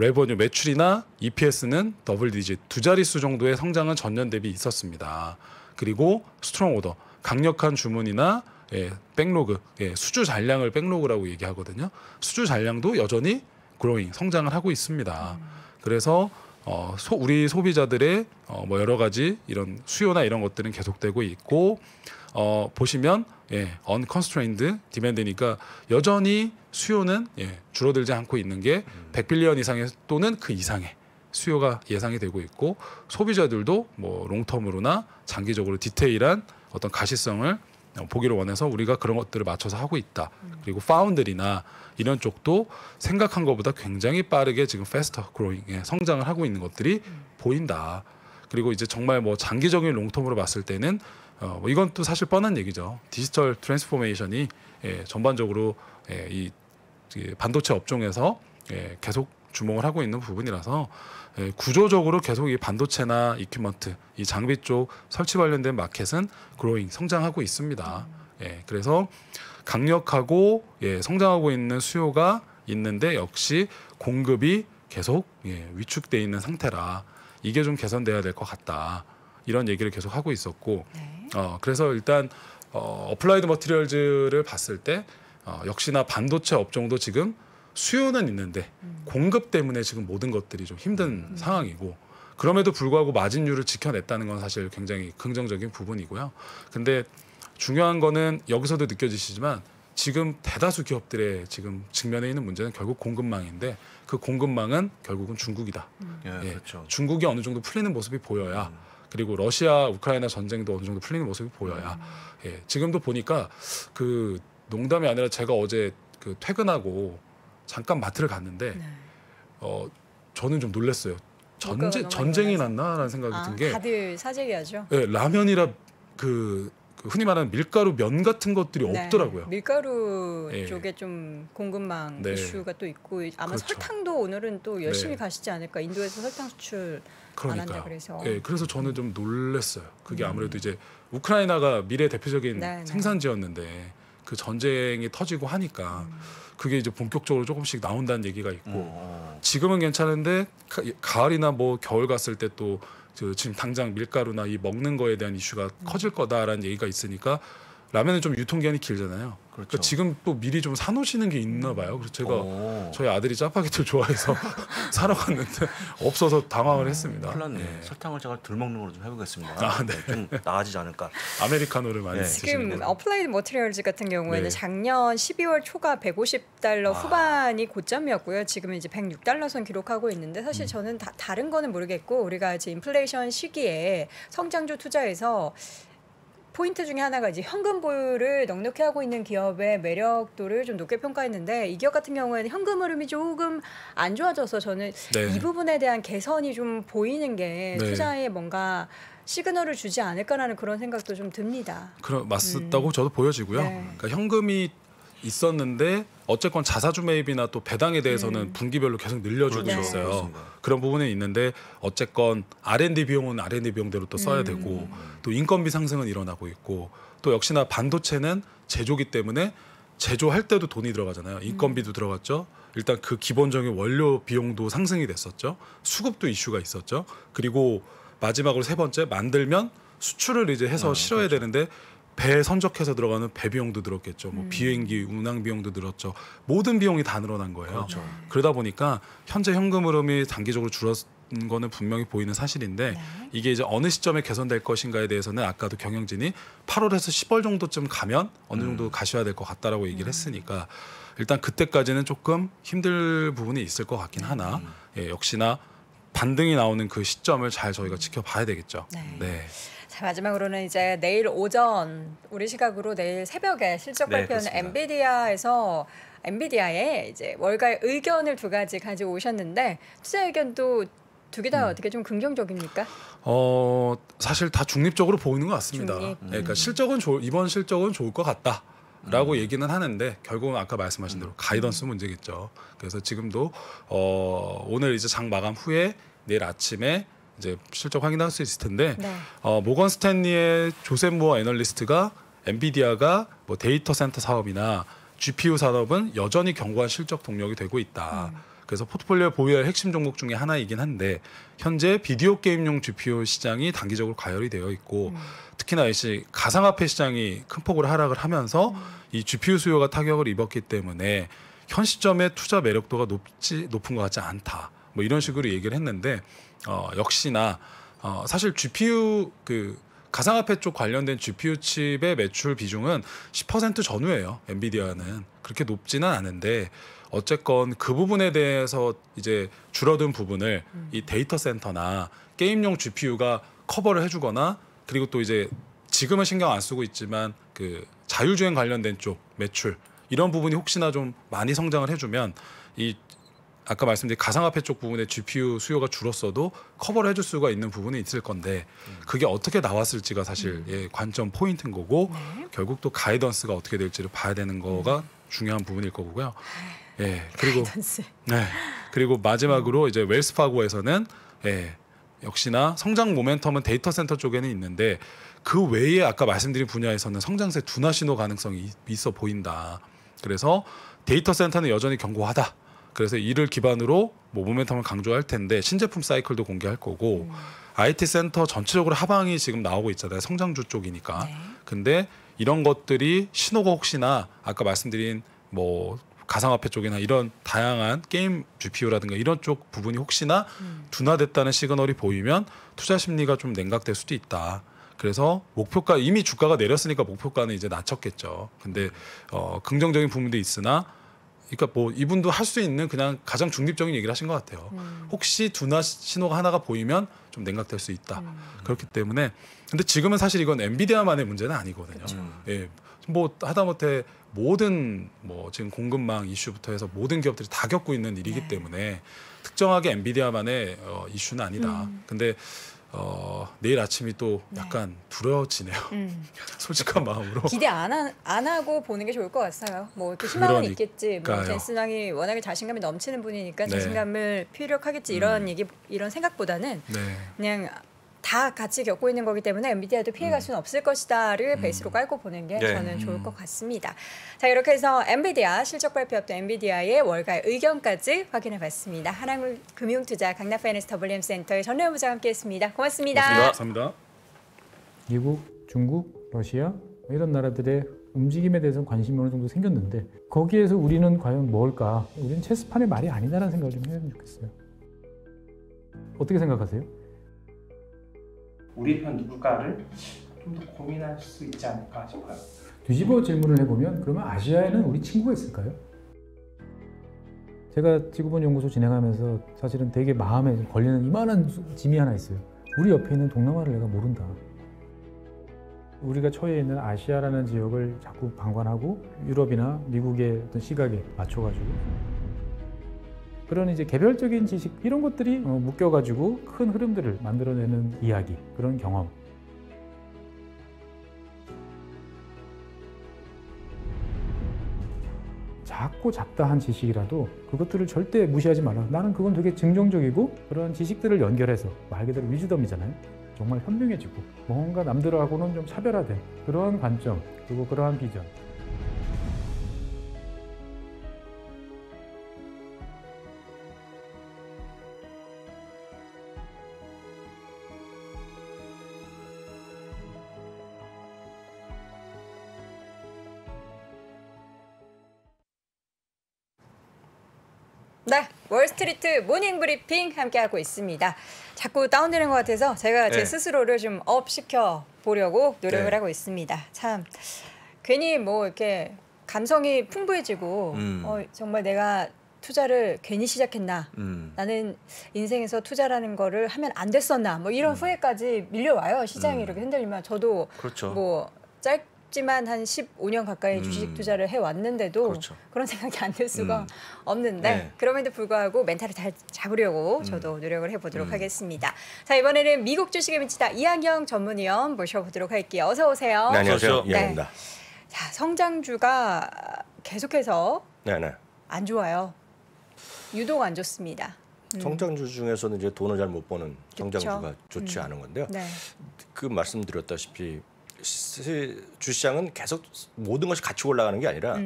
레버뉴 매출이나 EPS는 더블 디짓 두 자릿수 정도의 성장은 전년 대비 있었습니다. 그리고 스트롱 오더, 강력한 주문이나 예, 백로그, 예, 수주 잔량을 백로그라고 얘기하거든요. 수주 잔량도 여전히 growing, 성장을 하고 있습니다. 그래서 우리 소비자들의 뭐 여러 가지 이런 수요나 이런 것들은 계속되고 있고, 보시면 예, unconstrained demand니까 여전히 수요는 예, 줄어들지 않고 있는 게 100빌리언 이상의 또는 그 이상의 수요가 예상이 되고 있고, 소비자들도 뭐 롱텀으로나 장기적으로 디테일한 어떤 가시성을 보기를 원해서 우리가 그런 것들을 맞춰서 하고 있다. 그리고 파운드리나 이런 쪽도 생각한 것보다 굉장히 빠르게 지금 패스트 그로잉, 성장을 하고 있는 것들이 보인다. 그리고 이제 정말 뭐 장기적인 롱텀으로 봤을 때는 뭐 이건 또 사실 뻔한 얘기죠. 디지털 트랜스포메이션이 예, 전반적으로 예, 이 반도체 업종에서 예, 계속 주목을 하고 있는 부분이라서 예, 구조적으로 계속 이 반도체나 이퀴먼트, 이 장비 쪽 설치 관련된 마켓은 그로잉, 성장하고 있습니다. 예, 그래서 강력하고 예, 성장하고 있는 수요가 있는데 역시 공급이 계속 예, 위축돼 있는 상태라 이게 좀 개선돼야 될 것 같다. 이런 얘기를 계속 하고 있었고, 네. 그래서 일단 어플라이드 머티리얼즈를 봤을 때 역시나 반도체 업종도 지금 수요는 있는데 공급 때문에 지금 모든 것들이 좀 힘든 상황이고, 그럼에도 불구하고 마진율을 지켜냈다는 건 사실 굉장히 긍정적인 부분이고요. 근데 중요한 거는 여기서도 느껴지시지만 지금 대다수 기업들의 지금 직면해 있는 문제는 결국 공급망인데, 그 공급망은 결국은 중국이다. 예, 그렇죠. 중국이 어느 정도 풀리는 모습이 보여야 그리고 러시아, 우크라이나 전쟁도 어느 정도 풀리는 모습이 보여야. 예, 지금도 보니까 그 농담이 아니라 제가 어제 그 퇴근하고 잠깐 마트를 갔는데 네. 저는 좀 놀랐어요. 전쟁이 났나라는 생각이 든 게 다들 사재기하죠. 예, 라면이라 그 흔히 말하는 밀가루 면 같은 것들이 네. 없더라고요. 밀가루 예. 쪽에 좀 공급망 네. 이슈가 또 있고 아마 그렇죠. 설탕도 오늘은 또 열심히 네. 가시지 않을까. 인도에서 설탕 수출 그러니까요. 안 한다 그래서. 예, 그래서 저는 좀 놀랐어요. 그게 아무래도 이제 우크라이나가 미래 대표적인 네, 생산지였는데 그 전쟁이 터지고 하니까 그게 이제 본격적으로 조금씩 나온다는 얘기가 있고 지금은 괜찮은데 가을이나 뭐 겨울 갔을 때 또 지금 당장 밀가루나 이 먹는 거에 대한 이슈가 커질 거다라는 얘기가 있으니까 라면은 좀 유통기한이 길잖아요. 그렇죠. 그러니까 지금 또 미리 좀 사놓으시는 게 있나 봐요. 그래서 제가 저희 아들이 짜파게티를 좋아해서 사러 갔는데 없어서 당황을 했습니다. 큰일 났네. 네. 설탕을 제가 덜 먹는 걸로 좀 해보겠습니다. 아, 네. 좀 나아지지 않을까. 아메리카노를 많이 네. 드시는 지금 어플라이드 머티리얼즈 같은 경우에는 네. 작년 12월 초가 150달러 후반이 고점이었고요. 지금 이제 106달러 선 기록하고 있는데 사실 저는 다른 거는 모르겠고 우리가 이제 인플레이션 시기에 성장주 투자에서 포인트 중에 하나가 이제 현금 보유를 넉넉히 하고 있는 기업의 매력도를 좀 높게 평가했는데 이 기업 같은 경우에는 현금 흐름이 조금 안 좋아져서 저는 네. 이 부분에 대한 개선이 좀 보이는 게 네. 투자에 뭔가 시그널을 주지 않을까라는 그런 생각도 좀 듭니다. 그럼 맞다고 저도 보여지고요. 네. 그러니까 현금이 있었는데 어쨌건 자사주 매입이나 또 배당에 대해서는 분기별로 계속 늘려주고 그렇죠. 있어요. 그렇습니다. 그런 부분은 있는데 어쨌건 R&D 비용은 R&D 비용대로 또 써야 되고 또 인건비 상승은 일어나고 있고 또 역시나 반도체는 제조기 때문에 제조할 때도 돈이 들어가잖아요. 인건비도 들어갔죠. 일단 그 기본적인 원료 비용도 상승이 됐었죠. 수급도 이슈가 있었죠. 그리고 마지막으로 세 번째 만들면 수출을 이제 해서 실어야 그렇죠. 되는데 배 선적해서 들어가는 배 비용도 들었겠죠. 뭐 비행기 운항 비용도 들었죠. 모든 비용이 다 늘어난 거예요. 그렇죠. 그러다 보니까 현재 현금 흐름이 단기적으로 줄어든 거는 분명히 보이는 사실인데 네. 이게 이제 어느 시점에 개선될 것인가에 대해서는 아까도 경영진이 8월에서 10월 정도쯤 가면 어느 정도 가셔야 될 것 같다라고 얘기를 했으니까 일단 그때까지는 조금 힘들 부분이 있을 것 같긴 하나 예, 역시나 반등이 나오는 그 시점을 잘 저희가 지켜봐야 되겠죠. 네. 네. 자, 마지막으로는 이제 내일 오전 우리 시각으로 내일 새벽에 실적 발표하는 네, 엔비디아의 이제 월가의 의견을 두 가지 가지고 오셨는데 투자 의견도 두 개 다 어떻게 좀 긍정적입니까? 사실 다 중립적으로 보이는 것 같습니다. 네, 그러니까 이번 실적은 좋을 것 같다. 라고 얘기는 하는데 결국은 아까 말씀하신 대로 가이던스 문제겠죠. 그래서 지금도 오늘 이제 장 마감 후에 내일 아침에 이제 실적 확인할 수 있을 텐데 네. 모건 스탠리의 조셉 무어 애널리스트가 엔비디아가 뭐 데이터 센터 사업이나 GPU 산업은 여전히 견고한 실적 동력이 되고 있다. 그래서 포트폴리오 보유할 핵심 종목 중에 하나이긴 한데 현재 비디오 게임용 GPU 시장이 단기적으로 가열이 되어 있고 특히나 이제 가상화폐 시장이 큰 폭으로 하락을 하면서 이 GPU 수요가 타격을 입었기 때문에 현 시점에 투자 매력도가 높은 것 같지 않다. 뭐 이런 식으로 얘기를 했는데 역시나 사실 GPU 그 가상화폐 쪽 관련된 GPU 칩의 매출 비중은 10% 전후예요. 엔비디아는 그렇게 높지는 않은데 어쨌건 그 부분에 대해서 이제 줄어든 부분을 이 데이터 센터나 게임용 GPU가 커버를 해주거나 그리고 또 이제 지금은 신경 안 쓰고 있지만 그 자율주행 관련된 쪽 매출 이런 부분이 혹시나 좀 많이 성장을 해주면 이 아까 말씀드린 가상화폐 쪽 부분에 GPU 수요가 줄었어도 커버를 해줄 수가 있는 부분이 있을 건데 그게 어떻게 나왔을지가 사실 예, 관점 포인트인 거고 네. 결국 또 가이던스가 어떻게 될지를 봐야 되는 거가 중요한 부분일 거고요. 예, 그리고 가이던스. 네, 그리고 마지막으로 이제 웰스파고에서는 예, 역시나 성장 모멘텀은 데이터 센터 쪽에는 있는데 그 외에 아까 말씀드린 분야에서는 성장세 둔화 신호 가능성이 있어 보인다. 그래서 데이터 센터는 여전히 견고하다. 그래서 이를 기반으로 뭐 모멘텀을 강조할 텐데 신제품 사이클도 공개할 거고 IT 센터 전체적으로 하방이 지금 나오고 있잖아요. 성장주 쪽이니까. 네. 근데 이런 것들이 신호가 혹시나 아까 말씀드린 뭐 가상화폐 쪽이나 이런 다양한 게임 GPU라든가 이런 쪽 부분이 혹시나 둔화됐다는 시그널이 보이면 투자 심리가 좀 냉각될 수도 있다. 그래서 목표가 이미 주가가 내렸으니까 목표가는 이제 낮췄겠죠. 근데 긍정적인 부분도 있으나 그러니까 뭐 이분도 할 수 있는 그냥 가장 중립적인 얘기를 하신 것 같아요. 혹시 둔화 신호가 하나가 보이면 좀 냉각될 수 있다. 그렇기 때문에 근데 지금은 사실 이건 엔비디아만의 문제는 아니거든요. 예, 뭐 하다못해 모든 뭐 지금 공급망 이슈부터 해서 모든 기업들이 다 겪고 있는 일이기 네. 때문에 특정하게 엔비디아만의 이슈는 아니다. 근데 내일 아침이 또 약간 네. 두려워지네요. 솔직한 마음으로 기대 안 하고 보는 게 좋을 것 같아요. 뭐 또 희망은 있겠지. 뭐 젠슨왕이 워낙에 자신감이 넘치는 분이니까 네. 자신감을 피력하겠지 이런 생각보다는 네. 그냥 다 같이 겪고 있는 거기 때문에 엔비디아도 피해갈 수는 없을 것이다를 베이스로 깔고 보는 게 네. 저는 좋을 것 같습니다. 자 이렇게 해서 엔비디아 실적 발표였던 엔비디아의 월가의 의견까지 확인해봤습니다. 하나금융투자 강남파이낸스 WM센터의 전래훈 부장과 함께했습니다. 고맙습니다. 감사합니다. 미국, 중국, 러시아 이런 나라들의 움직임에 대해서 관심이 어느 정도 생겼는데 거기에서 우리는 과연 뭘까? 우리는 체스판의 말이 아니다라는 생각을 좀 해보면 좋겠어요. 어떻게 생각하세요? 우리 편 누굴까를 좀 더 고민할 수 있지 않을까 싶어요. 뒤집어 질문을 해보면 그러면 아시아에는 우리 친구가 있을까요? 제가 지구본 연구소 진행하면서 사실은 되게 마음에 걸리는 이만한 짐이 하나 있어요. 우리 옆에 있는 동남아를 내가 모른다. 우리가 처해 있는 아시아라는 지역을 자꾸 방관하고 유럽이나 미국의 어떤 시각에 맞춰가지고 그런 이제 개별적인 지식 이런 것들이 묶여가지고 큰 흐름들을 만들어내는 이야기 그런 경험. 작고 잡다한 지식이라도 그것들을 절대 무시하지 마라. 나는 그건 되게 긍정적이고 그런 지식들을 연결해서 말 그대로 위즈덤이잖아요. 정말 현명해지고 뭔가 남들하고는 좀 차별화된 그러한 관점 그리고 그러한 비전. 네, 월스트리트 모닝 브리핑 함께하고 있습니다. 자꾸 다운되는 것 같아서 제가 제 스스로를 좀 업시켜 보려고 노력을 하고 있습니다. 참 괜히 뭐 이렇게 감성이 풍부해지고 정말 내가 투자를 괜히 시작했나 나는 인생에서 투자라는 거를 하면 안 됐었나 뭐 이런 후회까지 밀려와요. 시장이 이렇게 흔들리면 저도 그렇죠. 뭐 짧지만 한 15년 가까이 주식 투자를 해왔는데도 그렇죠. 그런 생각이 안 들 수가 없는데 네. 그럼에도 불구하고 멘탈을 잘 잡으려고 저도 노력을 해보도록 하겠습니다. 자 이번에는 미국 주식에 미치다 이항영 전문위원 모셔보도록 할게요. 어서 오세요. 네, 안녕하세요. 이항영입니다. 자, 성장주가 계속해서 네네. 안 좋아요. 유독 안 좋습니다. 성장주 중에서는 이제 돈을 잘 못 버는 성장주가 그쵸? 좋지 않은 건데요. 네. 그 말씀드렸다시피 주시장은 계속 모든 것이 같이 올라가는 게 아니라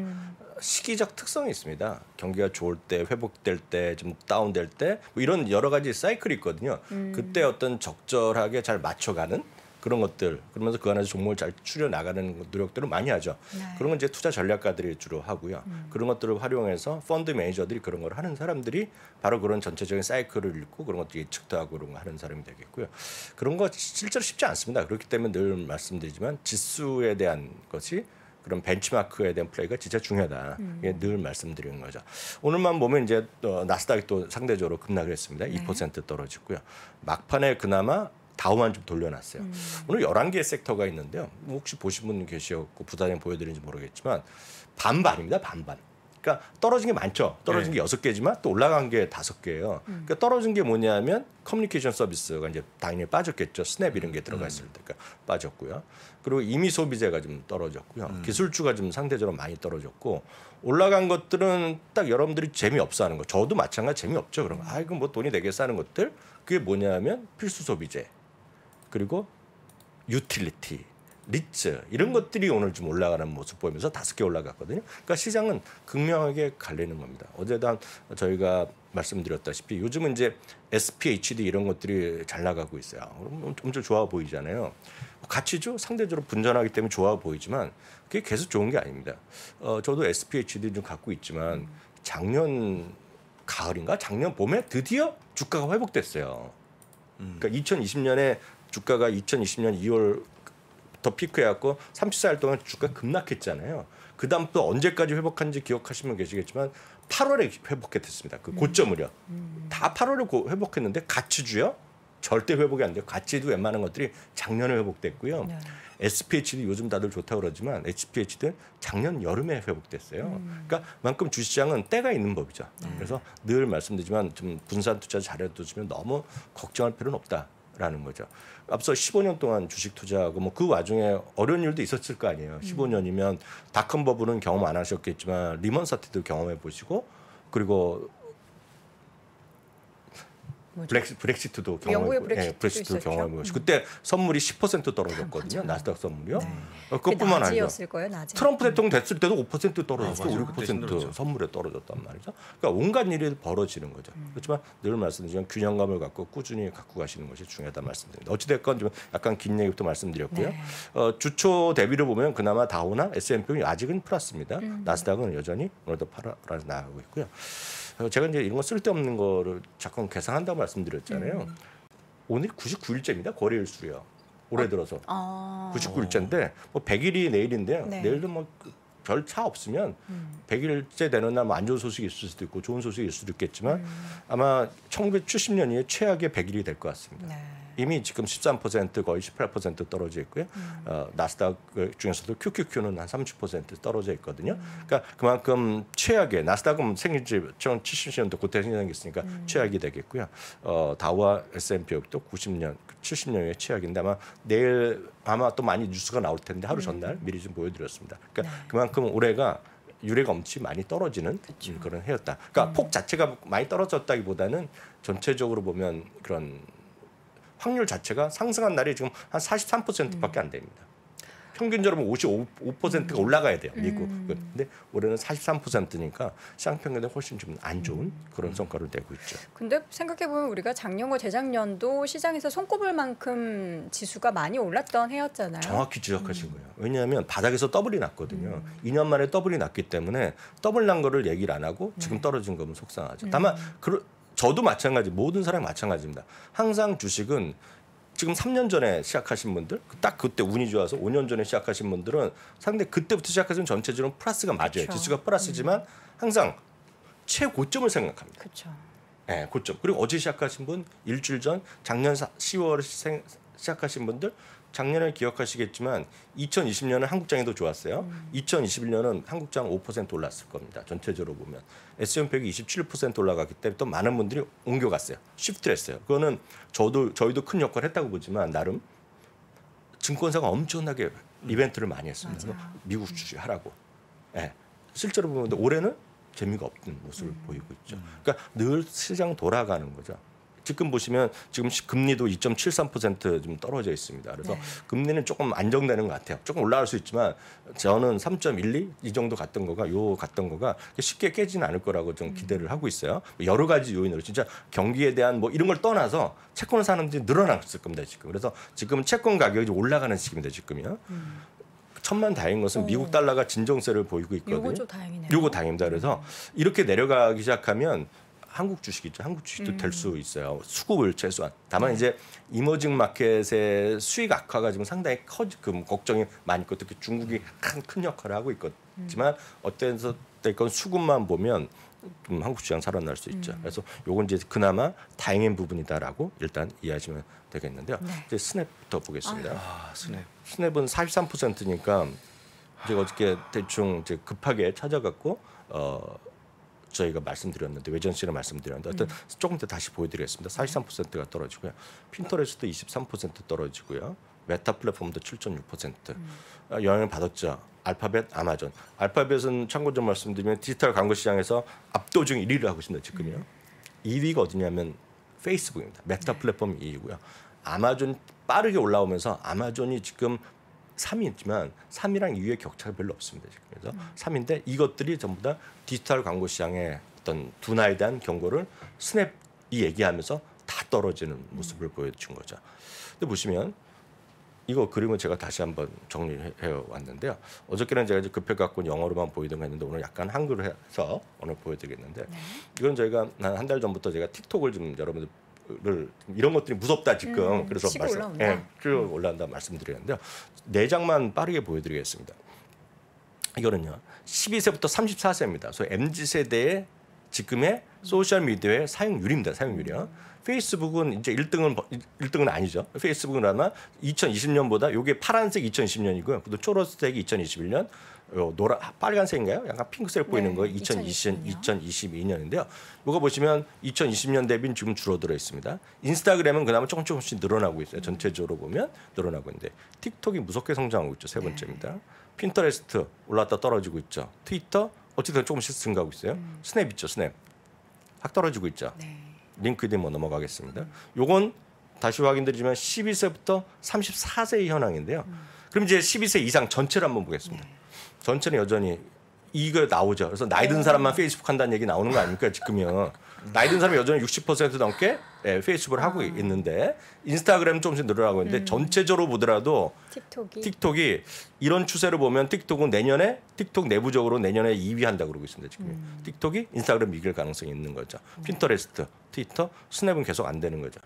시기적 특성이 있습니다. 경기가 좋을 때, 회복될 때, 좀 다운될 때 뭐 이런 여러 가지 사이클이 있거든요. 그때 어떤 적절하게 잘 맞춰가는 그런 것들, 그러면서 그 안에서 종목을 잘 추려나가는 노력들을 많이 하죠. 네. 그런 건 이제 투자 전략가들이 주로 하고요. 그런 것들을 활용해서 펀드 매니저들이 그런 걸 하는 사람들이 바로 그런 전체적인 사이클을 읽고 그런 것들이 예측도 하고 그런 거 하는 사람이 되겠고요. 그런 거 실제로 쉽지 않습니다. 그렇기 때문에 늘 말씀드리지만 지수에 대한 것이 그런 벤치마크에 대한 플레이가 진짜 중요하다. 이게 늘 말씀드리는 거죠. 오늘만 보면 이제 나스닥이 또 상대적으로 급락을 했습니다. 네. 2% 떨어졌고요. 막판에 그나마 다우만 좀 돌려놨어요. 오늘 11개의 섹터가 있는데요. 혹시 보신 분 계시고 부단히 보여드리는지 모르겠지만 반반입니다. 반반. 그러니까 떨어진 게 많죠. 떨어진 게 6개지만 또 올라간 게 5개예요. 그러니까 떨어진 게 뭐냐면 커뮤니케이션 서비스가 이제 당연히 빠졌겠죠. 스냅 이런 게 들어가 있을 때가 빠졌고요. 그리고 임의 소비재가 좀 떨어졌고요. 기술주가 좀 상대적으로 많이 떨어졌고 올라간 것들은 딱 여러분들이 재미없어 하는 거. 저도 마찬가지 재미없죠. 그럼 아 이건 뭐 돈이 되게 싸는 것들. 그게 뭐냐면 필수 소비재. 그리고 유틸리티, 리츠 이런 것들이 오늘 좀 올라가는 모습 보이면서 5개 올라갔거든요. 그러니까 시장은 극명하게 갈리는 겁니다. 어제도 저희가 말씀드렸다시피 요즘은 이제 SPHD 이런 것들이 잘 나가고 있어요. 엄청 좋아 보이잖아요. 가치죠? 상대적으로 분전하기 때문에 좋아 보이지만 그게 계속 좋은 게 아닙니다. 저도 SPHD 좀 갖고 있지만 작년 가을인가? 작년 봄에 드디어 주가가 회복됐어요. 그러니까 2020년에 주가가 2020년 2월부터 피크해갖고 34일 동안 주가 급락했잖아요. 그 다음 또 언제까지 회복한지 기억하시면 계시겠지만 8월에 회복했습니다. 그 고점을요. 다 8월에 회복했는데 가치주요? 절대 회복이 안 돼요. 가치도 웬만한 것들이 작년에 회복됐고요. 네. SPH도 요즘 다들 좋다고 그러지만 SPH도 작년 여름에 회복됐어요. 그러니까 만큼 주시장은 때가 있는 법이죠. 그래서 늘 말씀드리지만 좀 분산 투자 잘해두시면 너무 걱정할 필요는 없다. 라는 거죠. 앞서 15년 동안 주식 투자하고 뭐 그 와중에 어려운 일도 있었을 거 아니에요. 15년이면 닷컴 버블은 경험 안 하셨겠지만 리먼 사태도 경험해 보시고 그리고 브렉시트도 경험해 보시고 그때 선물이 10% 떨어졌거든요. 나스닥 선물이요. 네. 그것뿐만 아니라 트럼프 대통령 됐을 때도 5% 떨어졌고 5% 선물에 떨어졌단 말이죠. 그러니까 온갖 일이 벌어지는 거죠. 그렇지만 늘 말씀드리지만 균형감을 갖고 꾸준히 갖고 가시는 것이 중요하다 말씀드립니다. 어찌됐건 좀 약간 긴 얘기부터 말씀드렸고요. 네. 주초 대비를 보면 그나마 다우나 S&P는 아직은 플러스입니다. 나스닥은 여전히 오늘도 파란색 나가고 있고요. 제가 이제 이런 거 쓸데없는 거를 자꾸 계산한다고 말씀드렸잖아요. 오늘 99일째입니다. 거래일 수요. 올해 들어서. 99일째인데 뭐 100일이 내일인데요. 네. 내일도 뭐 별 차 없으면 100일째 되는 날 뭐 안 좋은 소식이 있을 수도 있고 좋은 소식이 있을 수도 있겠지만 아마 1970년이 최악의 100일이 될 것 같습니다. 네. 이미 지금 13% 거의 18% 떨어져 있고요. 나스닥 중에서도 QQQ는 한 30% 떨어져 있거든요. 그러니까 그만큼 최악의 나스닥은 생긴 지 1970년도 그때 생겼으니까 최악이 되겠고요. 다우와 S&P 500도 90년, 70년의 최악인데 아마 내일 아마 또 많이 뉴스가 나올 텐데 하루 전날 미리 좀 보여드렸습니다. 그러니까 네. 그만큼 올해가 유례가 없이 많이 떨어지는 그쵸. 그런 해였다. 그러니까 폭 자체가 많이 떨어졌다기보다는 전체적으로 보면 그런 확률 자체가 상승한 날이 지금 한 43%밖에 안 됩니다. 평균적으로 55%가 올라가야 돼요. 미국. 근데 올해는 43%니까 시장 평균에 훨씬 좀 안 좋은 그런 성과를 내고 있죠. 근데 생각해 보면 우리가 작년과 재작년도 시장에서 손꼽을 만큼 지수가 많이 올랐던 해였잖아요. 정확히 지적하신 거예요. 왜냐하면 바닥에서 더블이 났거든요. 2년 만에 더블이 났기 때문에 더블 난 거를 얘기를 안 하고 지금 떨어진 거면 속상하죠. 다만 저도 마찬가지, 모든 사람이 마찬가지입니다. 항상 주식은 지금 3년 전에 시작하신 분들, 딱 그때 운이 좋아서 5년 전에 시작하신 분들은 상대 그때부터 시작하시면 전체적으로 플러스가 맞아요. 그쵸. 지수가 플러스지만 항상 최고점을 생각합니다. 그쵸. 네, 고점. 그리고 어제 시작하신 분, 일주일 전, 작년 10월에 시작하신 분들, 작년에 기억하시겠지만 2020년은 한국장에도 좋았어요. 2021년은 한국장 5% 올랐을 겁니다. 전체적으로 보면. S&P가 27% 올라갔기 때문에 또 많은 분들이 옮겨갔어요. 쉬프트를 했어요. 그거는 저희도 큰 역할을 했다고 보지만 나름 증권사가 엄청나게 이벤트를 많이 했습니다. 미국 주주하라고. 예. 실제로 보면 올해는 재미가 없는 모습을 보이고 있죠. 그러니까 늘 시장 돌아가는 거죠. 지금 보시면 지금 금리도 2.73% 좀 떨어져 있습니다. 그래서 네. 금리는 조금 안정되는 것 같아요. 조금 올라갈 수 있지만 저는 3.12 이 정도 갔던 거가 쉽게 깨지는 않을 거라고 좀 기대를 하고 있어요. 여러 가지 요인으로 진짜 경기에 대한 뭐 이런 걸 떠나서 채권을 사는지 늘어났을 겁니다. 지금 그래서 지금 채권 가격이 올라가는 시기입니다. 지금요. 천만 다행인 것은 미국 달러가 진정세를 보이고 있거든요. 요거 좀 다행이네요. 요거 다행입니다. 그래서 이렇게 내려가기 시작하면. 한국 주식이죠. 한국 주식도 될 수 있어요. 수급을 최소한. 다만 이제 이머징 마켓의 수익 악화가 지금 상당히 걱정이 많이 있고 특히 중국이 큰 역할을 하고 있겠지만 어때서 될건 수급만 보면 좀 한국 시장 살아날 수 있죠. 그래서 요건 이제 그나마 다행인 부분이다라고 일단 이해하시면 되겠는데요. 네. 이제 스냅부터 보겠습니다. 아, 스냅. 스냅은 43%니까 제가 어저께 대충 이제 급하게 찾아갔고 저희가 말씀드렸는데 외전 씨랑 말씀드렸는데 어떤 조금 더 다시 보여드리겠습니다. 43%가 떨어지고요. 핀터레스트도 23% 떨어지고요. 메타 플랫폼도 7.6% 영향을 받았죠. 알파벳, 아마존. 알파벳은 참고 좀 말씀드리면 디지털 광고 시장에서 압도적인 1위를 하고 있습니다. 지금요. 2위가 어디냐면 페이스북입니다. 메타 플랫폼 2위고요. 아마존 빠르게 올라오면서 아마존이 지금 3위였지만 3위랑 2위의 격차가 별로 없습니다. 그래서 3위인데 이것들이 전부 다 디지털 광고 시장의 어떤 둔화에 대한 경고를 스냅이 얘기하면서 다 떨어지는 모습을 보여준 거죠. 근데 보시면 이거 그림을 제가 다시 한번 정리해 왔는데요. 어저께는 제가 급해 갖고 영어로만 보이던 거 했는데 오늘 약간 한글로 해서 오늘 보여드리겠는데 이건 저희가 한 달 전부터 제가 틱톡을 좀 여러분들 이런 것들이 무섭다 지금 그래서 올라온다 말씀드렸는데요. 4장만 빠르게 보여드리겠습니다. 이거는요 12세부터 34세입니다. 소위 MZ 세대의 지금의 소셜 미디어의 사용률입니다. 사용률이요. 페이스북은 이제 1등은 아니죠. 페이스북은 아마 2020년보다 요게 파란색 2020년이고요. 또 초록색이 2021년, 요 노란 빨간색인가요? 약간 핑크색 보이는 거 2022년인데요. 요거 보시면 2020년 대비는 지금 줄어들어 있습니다. 인스타그램은 그나마 조금씩 늘어나고 있어요. 전체적으로 보면 늘어나고 있는데 틱톡이 무섭게 성장하고 있죠. 세 번째입니다. 핀터레스트 올랐다 떨어지고 있죠. 트위터 어쨌든 조금씩 증가하고 있어요. 스냅 있죠. 스냅 확 떨어지고 있죠. 링크드인 뭐 넘어가겠습니다. 요건 다시 확인드리지만 12세부터 34세의 현황인데요. 그럼 이제 12세 이상 전체를 한번 보겠습니다. 전체는 여전히 이거 나오죠. 그래서 나이 든 사람만 페이스북 한다는 얘기 나오는 거 아닙니까 지금요. 나이 든 사람이 여전히 60% 넘게 페이스북을 하고 있는데 인스타그램 조금씩 늘어나고 있는데 전체적으로 보더라도 틱톡이 이런 추세를 보면 틱톡은 내년에 틱톡 내부적으로 내년에 2위 한다 그러고 있습니다. 지금 틱톡이 인스타그램 이길 가능성이 있는 거죠. 핀터레스트, 트위터, 스냅은 계속 안 되는 거죠.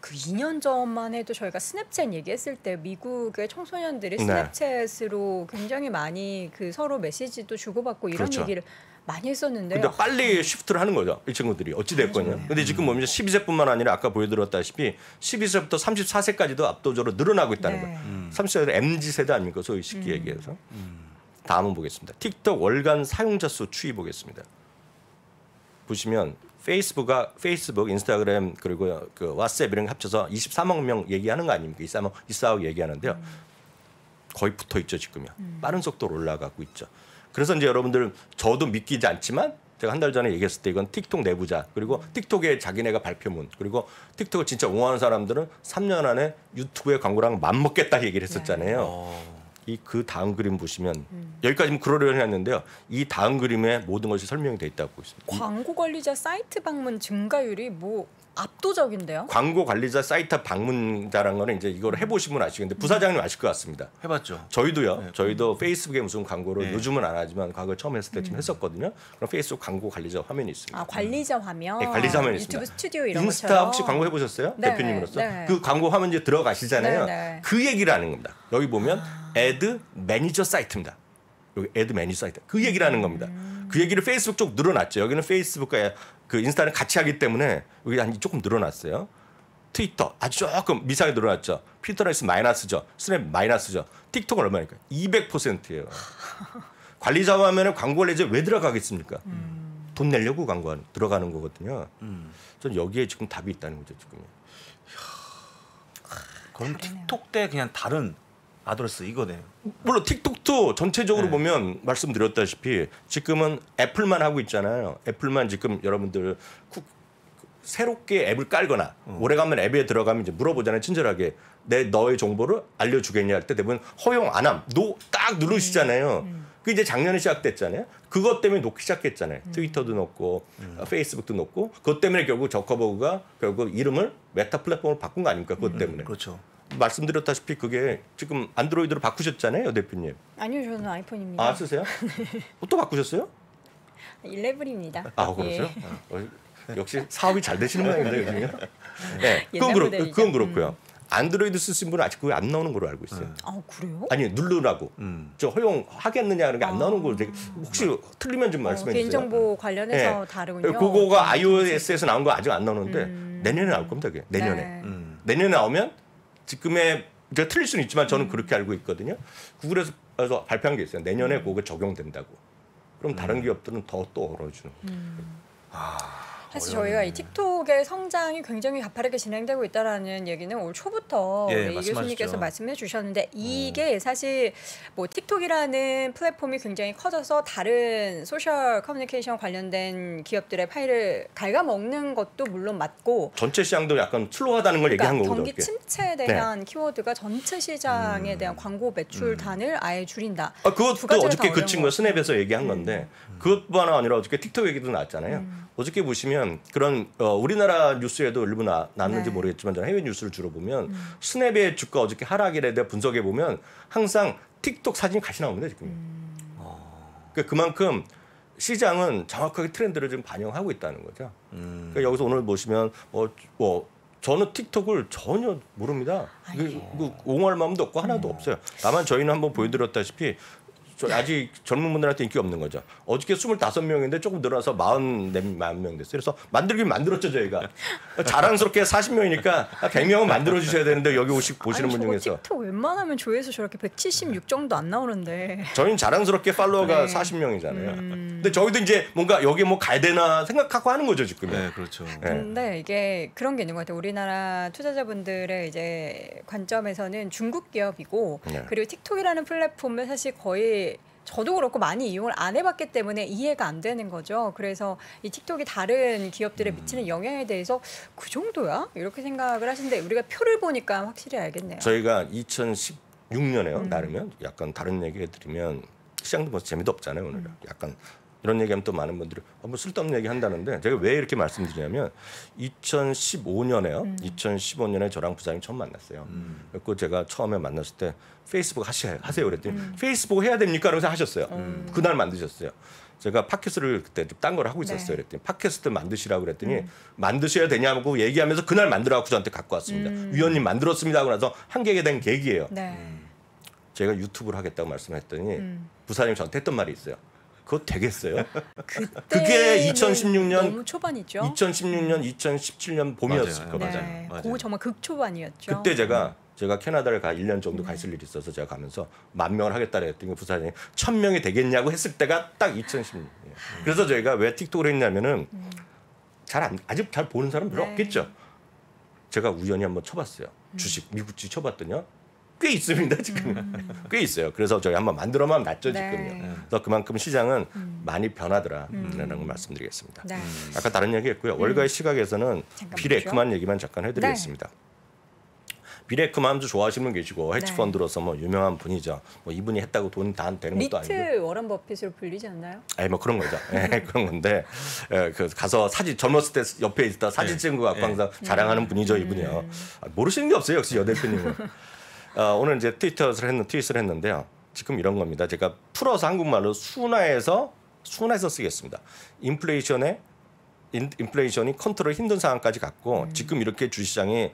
그 2년 전만 해도 저희가 스냅챗 얘기했을 때 미국의 청소년들이 스냅챗으로 굉장히 많이 그 서로 메시지도 주고받고 이런 얘기를 많이 했었는데요. 근데 빨리 시프트를 하는 거죠. 이 친구들이 어찌 됐거든요. 근데 지금 보면 12세뿐만 아니라 아까 보여드렸다시피 12세부터 34세까지도 압도적으로 늘어나고 있다는 거예요. 30세는 MZ 세대 아닙니까? 소위 쉽게 얘기해서. 다음은 보겠습니다. 틱톡 월간 사용자 수 추이 보겠습니다. 보시면 페이스북, 인스타그램 그리고 그 왓츠앱 이런 거 합쳐서 23억 명 얘기하는 거 아닙니까? 24억 얘기하는데요. 거의 붙어 있죠 지금요. 빠른 속도로 올라가고 있죠. 그래서 이제 여러분들 저도 믿기지 않지만 제가 한 달 전에 얘기했을 때 이건 틱톡 내부자 그리고 틱톡의 자기네가 발표문 그리고 틱톡을 진짜 옹호하는 사람들은 3년 안에 유튜브의 광고랑 맞먹겠다 얘기를 했었잖아요. 이 그 다음 그림 보시면 여기까지는 그러려니 했는데요. 이 다음 그림에 모든 것이 설명이 돼 있다고 있습니다. 광고 관리자 사이트 방문 증가율이 뭐 압도적인데요. 광고 관리자 사이트 방문자라는 거는 이제 이걸 해보시면 아시겠는데 부사장님 아실 것 같습니다. 해봤죠. 저희도요. 네. 저희도 페이스북에 무슨 광고를 요즘은 안 하지만 과거 처음 했을 때쯤 했었거든요. 그럼 페이스북 광고 관리자 화면이 있습니다. 아 관리자 화면. 네, 관리자 화면이 있습니다. 유튜브 스튜디오 이런 인스타 것처럼. 혹시 광고 해보셨어요? 네네. 대표님으로서 네네. 그 광고 화면 이제 들어가시잖아요. 네네. 그 얘기를 하는 겁니다. 여기 보면 애드 매니저 사이트입니다. 여기 애드 매니저 사이트 그 얘기를 하는 겁니다. 그 얘기를 페이스북 쪽 늘어났죠. 여기는 페이스북과 그 인스타는 같이 하기 때문에 여기 한 조금 늘어났어요. 트위터 아주 조금 미세하게 늘어났죠. 핀터레스트 마이너스죠. 스냅 마이너스죠. 틱톡은 얼마입니까? 200%예요. 관리자 화면에 광고를 이제 왜 들어가겠습니까? 돈 내려고 광고 들어가는 거거든요. 전 여기에 지금 답이 있다는 거죠 지금. 그럼 틱톡 때 그냥 다른 아드레스 이거네요. 물론 틱톡도 전체적으로 네. 보면 말씀드렸다시피 지금은 애플만 하고 있잖아요. 애플만 지금 여러분들 새롭게 앱을 깔거나 오래가면 앱에 들어가면 이제 물어보잖아요. 친절하게 내 너의 정보를 알려주겠냐 할 때 대부분 허용 안 함, 노 딱 누르시잖아요. 그 이제 작년에 시작됐잖아요. 그것 때문에 놓기 시작했잖아요. 트위터도 놓고 페이스북도 놓고 그것 때문에 결국 저커버그가 결국 이름을 메타 플랫폼으로 바꾼 거 아닙니까? 그것 때문에. 그렇죠. 말씀드렸다시피 그게 지금 안드로이드로 바꾸셨잖아요, 대표님. 아니요, 저는 아이폰입니다. 아, 쓰세요? 네. 또 바꾸셨어요? 11입니다. 아, 그러세요? 예. 역시 사업이 잘 되시는 모양인데 요즘에. 네, 그건 그렇고요. 안드로이드 쓰신 분은 아직 그게 안 나오는 걸로 알고 있어요. 아, 그래요? 아니, 누르라고. 저 허용하겠느냐 그런 게 안 나오는 걸로. 혹시 틀리면 좀 말씀해 주세요. 개인정보 관련해서 네. 다르군요. 그거가 iOS에서 나온 거 아직 안 나오는데 내년에 나올 겁니다. 그게. 내년에. 네. 내년에 나오면 지금의 제가 틀릴 수는 있지만 저는 그렇게 알고 있거든요. 구글에서 발표한 게 있어요. 내년에 그거 적용된다고. 그럼 다른 기업들은 더 또 얼어주는. 사실 저희가 이 틱톡의 성장이 굉장히 가파르게 진행되고 있다라는 얘기는 올 초부터 예, 이 교수님께서 말씀해 주셨는데 이게 사실 뭐 틱톡이라는 플랫폼이 굉장히 커져서 다른 소셜 커뮤니케이션 관련된 기업들의 파일을 갉아먹는 것도 물론 맞고 전체 시장도 약간 슬로우하다는 걸 그러니까 얘기한 거죠. 경기 침체에 대한 네. 키워드가 전체 시장에 대한 광고 매출단을 아예 줄인다. 아, 그것도 어저께 그 친구가 스냅에서 얘기한 건데 그것뿐만 아니라 어저께 틱톡 얘기도 나왔잖아요. 어저께 보시면 그런 우리나라 뉴스에도 일부 났는지 네. 모르겠지만 저는 해외 뉴스를 주로 보면 스냅의 주가 어저께 하락에 대해 분석해 보면 항상 틱톡 사진이 같이 나옵니다. 지금. 그러니까 그만큼 시장은 정확하게 트렌드를 지금 반영하고 있다는 거죠. 그러니까 여기서 오늘 보시면 저는 틱톡을 전혀 모릅니다. 옹호할 마음도 없고 하나도 없어요. 다만 저희는 한번 보여드렸다시피 아직 젊은 분들한테 인기 없는 거죠. 어저께 25명인데 조금 늘어나서 44명 됐어요. 그래서 만들긴 만들었죠, 저희가. 자랑스럽게 40명이니까 100명은 만들어주셔야 되는데 여기 보시는 분 중에서. 틱톡 웬만하면 조회수 저렇게 176 정도 안 나오는데. 저희는 자랑스럽게 팔로워가 네. 40명이잖아요. 근데 저희도 이제 뭔가 여기 뭐 가야 되나 생각하고 하는 거죠, 지금. 네, 그렇죠. 네. 근데 이게 그런 게 있는 것 같아요. 우리나라 투자자분들의 이제 관점에서는 중국 기업이고 네. 그리고 틱톡이라는 플랫폼은 사실 거의 저도 그렇고 많이 이용을 안 해봤기 때문에 이해가 안 되는 거죠. 그래서 이 틱톡이 다른 기업들에 미치는 영향에 대해서 그 정도야? 이렇게 생각을 하시는데 우리가 표를 보니까 확실히 알겠네요. 저희가 2016년에요. 나르면 약간 다른 얘기 해드리면 시장도 벌써 재미도 없잖아요. 오늘 약간 이런 얘기하면 또 많은 분들이 뭐 쓸데없는 얘기 한다는데 제가 왜 이렇게 말씀드리냐면 2015년에 저랑 부장님 처음 만났어요. 그리고 제가 처음에 만났을 때 페이스북 하세요 그랬더니 페이스북 해야 됩니까? 그러면서 하셨어요. 그날 만드셨어요. 제가 팟캐스트를 그때 좀 딴 걸 하고 있었어요. 네. 그랬더니 팟캐스트 만드시라고 그랬더니 만드셔야 되냐고 얘기하면서 그날 만들어갖고 저한테 갖고 왔습니다. 위원님 만들었습니다 하고 나서 한 개에 대한 계기예요. 네. 제가 유튜브를 하겠다고 말씀했더니 부사님 저한테 했던 말이 있어요. 그거 되겠어요? 그게 2016년 너무 초반이죠. 2016년, 2017년 봄이었을 거예요. 네, 맞아요. 그거 정말 극초반이었죠. 그때 제가 캐나다를 1년 정도 가 있을 일이 있어서 제가 가면서 10,000명을 하겠다고 했더니 부사장이 1,000명이 되겠냐고 했을 때가 딱 2016년. 그래서 저희가 왜 틱톡을 했냐면은 아직 잘 보는 사람 별로 네. 없겠죠. 제가 우연히 한번 쳐봤어요. 주식 미국 주식 쳐봤더니요. 꽤 있습니다 지금. 꽤 있어요. 그래서 저희 한번 만들어만 놨죠 네. 지금요. 그래서 그만큼 시장은 많이 변하더라라는 걸 말씀드리겠습니다. 네. 아까 다른 얘기했고요. 월가의 시각에서는 빌 에크만 얘기만 잠깐 해드리겠습니다. 네. 빌 액크만도 좋아하시는 분 계시고 헤지펀드로서 뭐 유명한 분이죠. 뭐 이분이 했다고 돈 다 되는 것도 아니고. 리트 워런 버핏으로 불리지 않나요? 아니 뭐 그런 거죠. 네, 그런 건데 가서 사진 젊었을 때 옆에 있다 사진 찍은 거 갖고 항상 자랑하는 분이죠 이분이요. 모르시는 게 없어요 역시 여 대표님은. 오늘 이제 트윗을 했는데요. 지금 이런 겁니다. 제가 풀어서 한국말로 순화해서 쓰겠습니다. 인플레이션이 컨트롤 힘든 상황까지 갔고 지금 이렇게 주시장이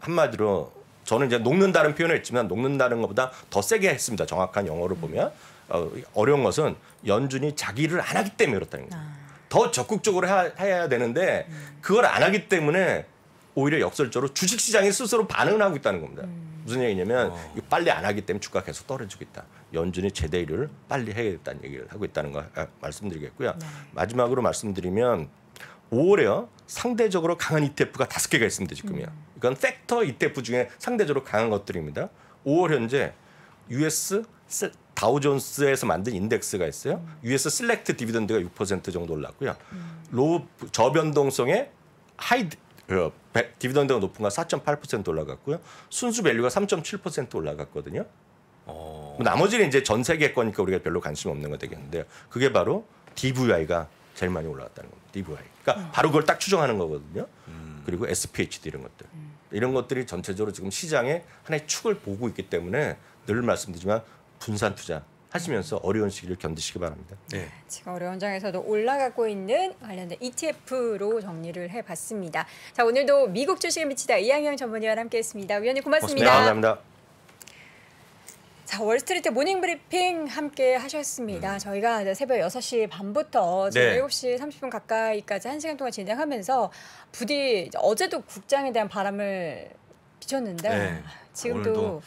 한마디로 저는 이제 녹는다는 표현을 했지만 녹는다는 것보다 더 세게 했습니다. 정확한 영어를 보면 어려운 것은 연준이 자기를 안 하기 때문에 그렇다는 거예요. 더 적극적으로 해야 되는데 그걸 안 하기 때문에 오히려 역설적으로 주식시장이 스스로 반응을 하고 있다는 겁니다. 무슨 얘기냐면 이거 빨리 안 하기 때문에 주가 계속 떨어지고 있다. 연준이 제대를 빨리 해야겠다는 얘기를 하고 있다는 거 말씀드리겠고요. 네. 마지막으로 말씀드리면 5월에요. 상대적으로 강한 ETF가 5개가 있습니다. 지금요. 이건 팩터 ETF 중에 상대적으로 강한 것들입니다. 5월 현재 US 다우존스에서 만든 인덱스가 있어요. US 셀렉트 디비던드가 6% 정도 올랐고요. 로우 저변동성의 하이 디비던드가 높은 건 4.8% 올라갔고요. 순수 밸류가 3.7% 올라갔거든요. 나머지는 이제 전 세계 거니까 우리가 별로 관심 없는 거 되겠는데요. 그게 바로 DVI가 제일 많이 올라갔다는 겁니다. DVI. 그러니까 바로 그걸 딱 추정하는 거거든요. 그리고 SPHD 이런 것들. 이런 것들이 전체적으로 지금 시장의 하나의 축을 보고 있기 때문에 늘 말씀드리지만 분산 투자 하시면서 어려운 시기를 견디시기 바랍니다. 네. 지금 어려운 장에서도 올라가고 있는 관련된 ETF로 정리를 해봤습니다. 자, 오늘도 미국 주식에 미치다 이항영 전문의와 함께했습니다. 위원님 고맙습니다. 고맙습니다. 감사합니다. 자, 월스트리트 모닝 브리핑 함께 하셨습니다. 저희가 이제 새벽 6시 반부터 지금 7시 30분 가까이까지 1시간 동안 진행하면서 부디 어제도 국장에 대한 바람을 비쳤는데 지금도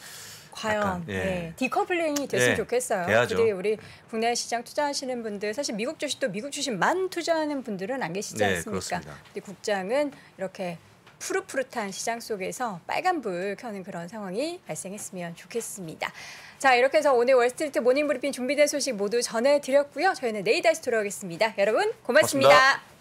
과연 약간, 디커플링이 됐으면 좋겠어요. 돼야죠. 부디 우리 국내 시장 투자하시는 분들, 사실 미국 주식도 미국 주식만 투자하는 분들은 안 계시지 않습니까? 근데 국장은 이렇게 푸릇푸릇한 시장 속에서 빨간불 켜는 그런 상황이 발생했으면 좋겠습니다. 자, 이렇게 해서 오늘 월스트리트 모닝브리핑 준비된 소식 모두 전해드렸고요. 저희는 내일 다시 돌아오겠습니다. 여러분 고맙습니다. 고맙습니다.